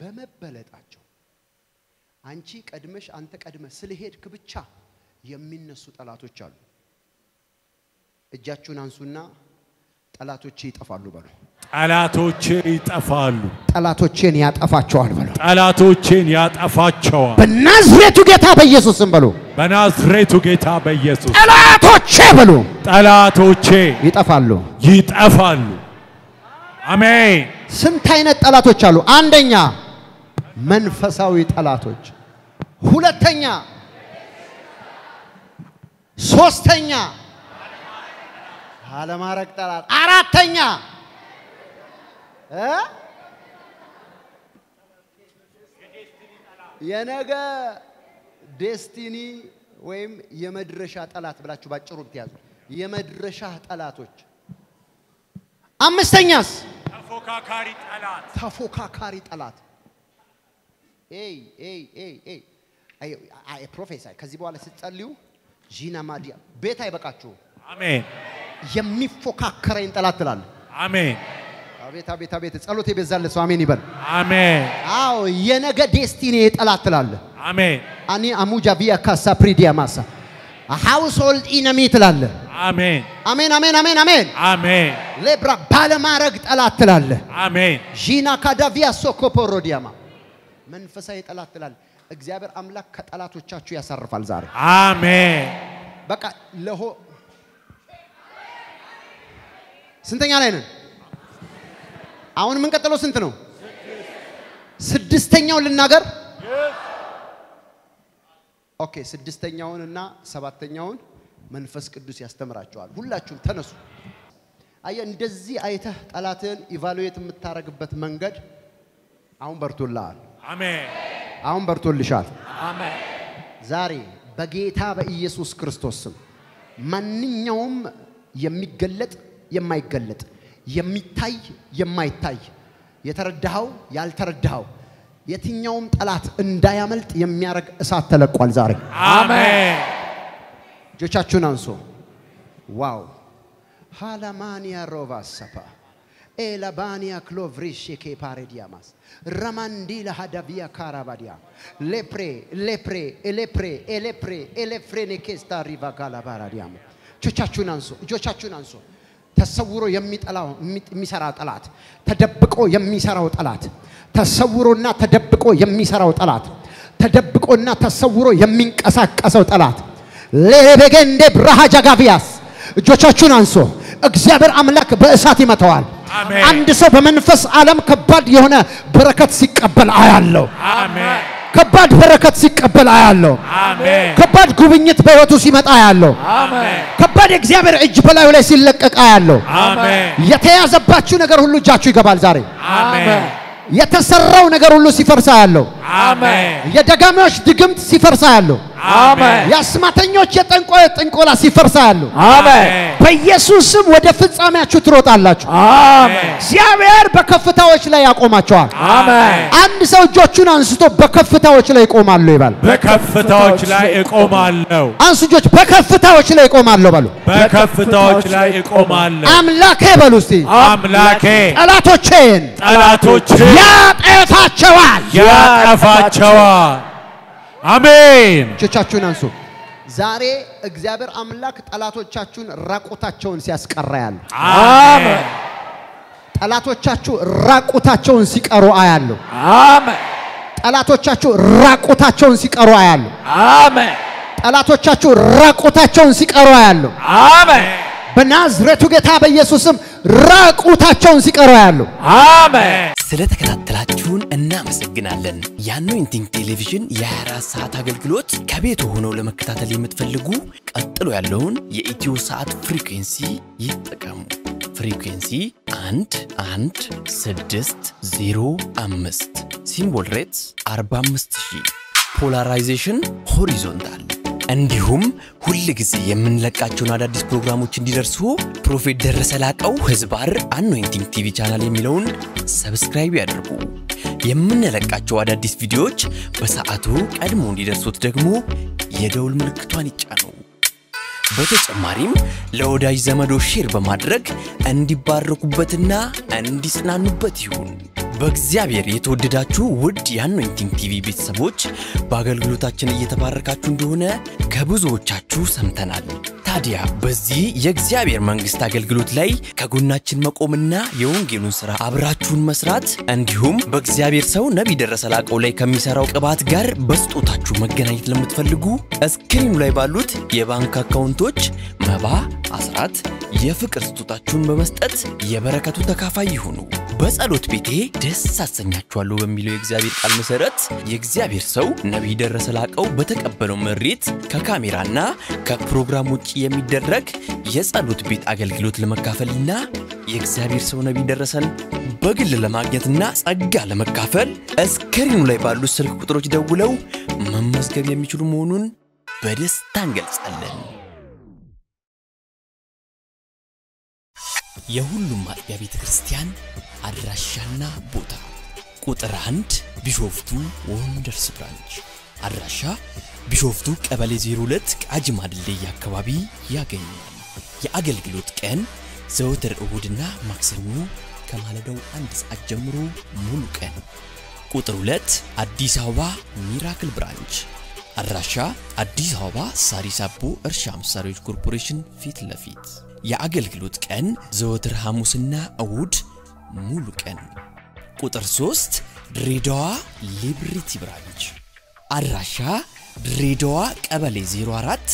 Beme Bellet Acho. Anchik Admesh Antek Admes Silihid Kubicha, you mean Nasut Alato Chal. A Jachunan Sunna. Alatochi tafalu balu. Alatochi tafalu. Alatochi niyat afachoal balu. Alatochi niyat afachoal. Benazre tu geta ba Jesus balu. Benazre tu geta ba Jesus. Alatochi balu. Alatochi. Yitafalu. Yitafalu. Amen. Sentainet alatochalu. Andenya. Manfasawit alatoch. Hulatenya. Sostenya. Alamara ktalat. Aratnya, eh? Ya naga destiny, wem ya madrashat alat belacu baca rutiaz. Ya madrashat alatuj. Amestanyas. Tafoka karit alat. Tafoka karit alat. Hey, hey, hey, hey. Ayo, ayo profesor. Kazibu ala sitaliu. Gina Maria. Betai bakacu. Amin. يمي فوكا كرين تلاتلان. آمين. تابي تابي تابي تسألو تبي زال سوامي نبل. آمين. أو ينعكس ديستينيت تلاتلان. آمين. أني أموجا بيا كاسا بريديا ماسا. household enemy تلال. آمين. آمين آمين آمين آمين. آمين. لبرا بالمارك تلال تلال. آمين. جينا كدا بيا سوكو بروديما. من فسايد تلال تلال. إجابر أملاك تلال تشاچو يا سر فالزار. آمين. بقى له. سنتين علينا. أون من كتلو سنتنو. سدستين يوم للنجار. أوكي سدستين يوم لنا سبعتين يوم من فسق الدوس يستمر الجوال. هلا شو تنسو؟ أيه ندزي أيته تلاتين إيفالويت متارق بث منجر. أون برتول الله. آمين. أون برتول لشاف. آمين. زاري بقيتها بإيسوس كريستوس. من يوم يمي قلت يمي قلت. يميتاي يميتاي يتردهوا يالتردهوا يتين يوم تلات إن دايملت يميارك سات تلقوا الزاري آمين جو تشجون أنسو واو هالمانيا روفاس سبا إلا بانيا كلوفريشي كي باردياماس رماندي لهادبيا كاراباديا لبري لبري لبري لبري لبري نكستا ريفا غالابارديام جو تشجون أنسو جو تشجون أنسو تصوروا يميت الله ميسرات الله تدبقوا يميسرات الله تصوروا نا تدبقوا يميسرات الله تدبقوا نا تصوروا يمين كساك كسات الله لبعند برهاج غافياس جوتشون أنسو أكذبر أملاك بأساتي متوال عند سب منفس عالم كبار يهونا بركة سك قبل عيالله كبار بركة سك قبل عيالله كبار قوينيت بيوتو سمت عيالله كبار أكذبر إجبلا ولا سلك عيالله يتياز باتشون أقرهلو جاتشي قبل زاري يتسرّون أقرهلو سفر سالله يدعمش دعمت سفر سالله يا سماتنيو تنقول تنقول سفر سالو. آمين. بيسوس ودفت سامع شتروت الله. آمين. سيامير بكفته وشلا يقوم أشوا. آمين. أنت سو جوتشون أنسو بكفته وشلا يقوم الله يبال. بكفته وشلا يقوم الله. أنسو جوت بكفته وشلا يقوم الله بالو. بكفته وشلا يقوم الله. أملاكه بالوسي. أملاكه. ألا توشين. ألا توشين. يا أفتشوان. يا أفتشوان. آمين. تشاچون انسو. زاري اغزابر املاك طلاتوچاچون راقوتاچون سياسقرايال. آمين. طلاتوچاچو راقوتاچون سيقرو ايالو. آمين. طلاتوچاچو راقوتاچون سيقرو ايالو. آمين. طلاتوچاچو راقوتاچون سيقرو ايالو. آمين. بنازرቱ ጌታ በኢየሱስም ራቁታቸውን ሲቀሩ ያሉ አሜን ስለተከታተላችሁን እናመሰግናለን የአኖይንቲንግ ቴሌቪዥን የ24 ሰዓት አገልግሎት ከቤት ሆነው ለመከታተል የምትፈልጉ ቀጥሎ ያለውን የኢትዮ ሰዓት ፍሪኩዌንሲ ይጠቀሙ ፍሪኩዌንሲ one one six zero five ሲምቦል ሬትስ forty-five thousand ፖላራይዜሽን ሆሪዞንታል እንዲሁም ሁሉ ጊዜ የምንለቃቸውን አዳዲስ ፕሮግራሞች እንዲደርሱ ፕሮፌት ደረሰ ላቀው ህዝባር አኖይንቲንግ ቲቪ ቻናል የሚለውን ሰብስክራይብ ያድርጉ። የምንለቃቸው አዳዲስ ቪዲዮዎች በሰዓቱ ቀድሞ እንዲደርሱት ደግሞ የደውል ምልክቷን ይጫኑ። በተጨማሪም ለወዳጅ ዘመዶ ሼር በማድረግ እንዲባረኩበትና እንዲጽናኑበት ይሁን። በእግዚአብሔር የተወደዳችሁ ውድ የአኖይንቲንግ ቲቪ ቤተሰቦች በአገልግሎታችን እየተባረካችሁ እንደሆነ ከብዙዎቻችሁ ሰምተናል። ታዲያ በዚህ የእግዚአብሔር መንግስት አገልግሎት ላይ ከጎናችን መቆምና የወንጌሉን ሥራ አብራችሁን መስራት እንዲሁም በእግዚአብሔር ሰው ነብይ ደረሰ ላቀው ላይ ከሚሰራው ቅባት ጋር በስጦታችሁ መገናኘት ለምትፈልጉ ስክሪኑ ላይ ባሉት የባንክ አካውንቶች መባ አስራት የፍቅር ስጦታችሁን በመስጠት የበረከቱ ተካፋይ ይሁኑ። በጸሎት ቤቴ ደስ አሰኛችኋለሁ በሚለው የእግዚአብሔር ቃል መሰረት የእግዚአብሔር ሰው ነብይ ደረሰ ላቀው በተቀበለው ምሪት ከካሜራና ከፕሮግራም ውጪ የሚደረግ የጸሎት ቤት አገልግሎት ለመካፈልና የእግዚአብሔር ሰው ነብይ ደረሰን በግል ለማግኘትና ጸጋ ለመካፈል እስክሪኑ ላይ ባሉት ስልክ ቁጥሮች ደውለው መመዝገብ የሚችሉ መሆኑን በደስታ እንገልጻለን። የሁሉም ማጥቢያ ቤተክርስቲያን አድራሻና ቦታ ቁጥር one ቢሾፍቱ ወንደርስ ብራንች አድራሻ ቢሾፍቱ ቀበሌ zero two ቃጂማ ድልድይ አካባቢ ያገኛል። የአገልግሎት ቀን ዘወትር እሁድና ማክሰኞ ከማለዳው አንድ ሰዓት ጀምሮ ሙሉ ቀን ቁጥር two አዲስ አበባ ሚራክል ብራንች الرشا الديز هوا ساريسابو الشام ساروج كوربوريشن فيت لفيت يا أجل كلوت كان زوتر هاموسنا أود مولو كان قطر سوست ريدوا ليبرتي براج الرشا ريدوا قبل زيرو أرات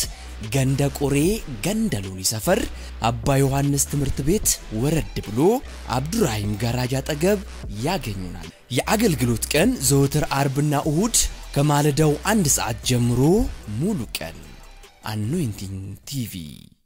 غندا كوري غندا لوني سفر أبا يوحنس تمرت بيت ورد بلو عبد الرحيم غراجات أجب يا جنونان يا أجل كلوت كان زوتر أربنا أود كما لدو عند ساعة جمرو مولو كان Anointing تي في.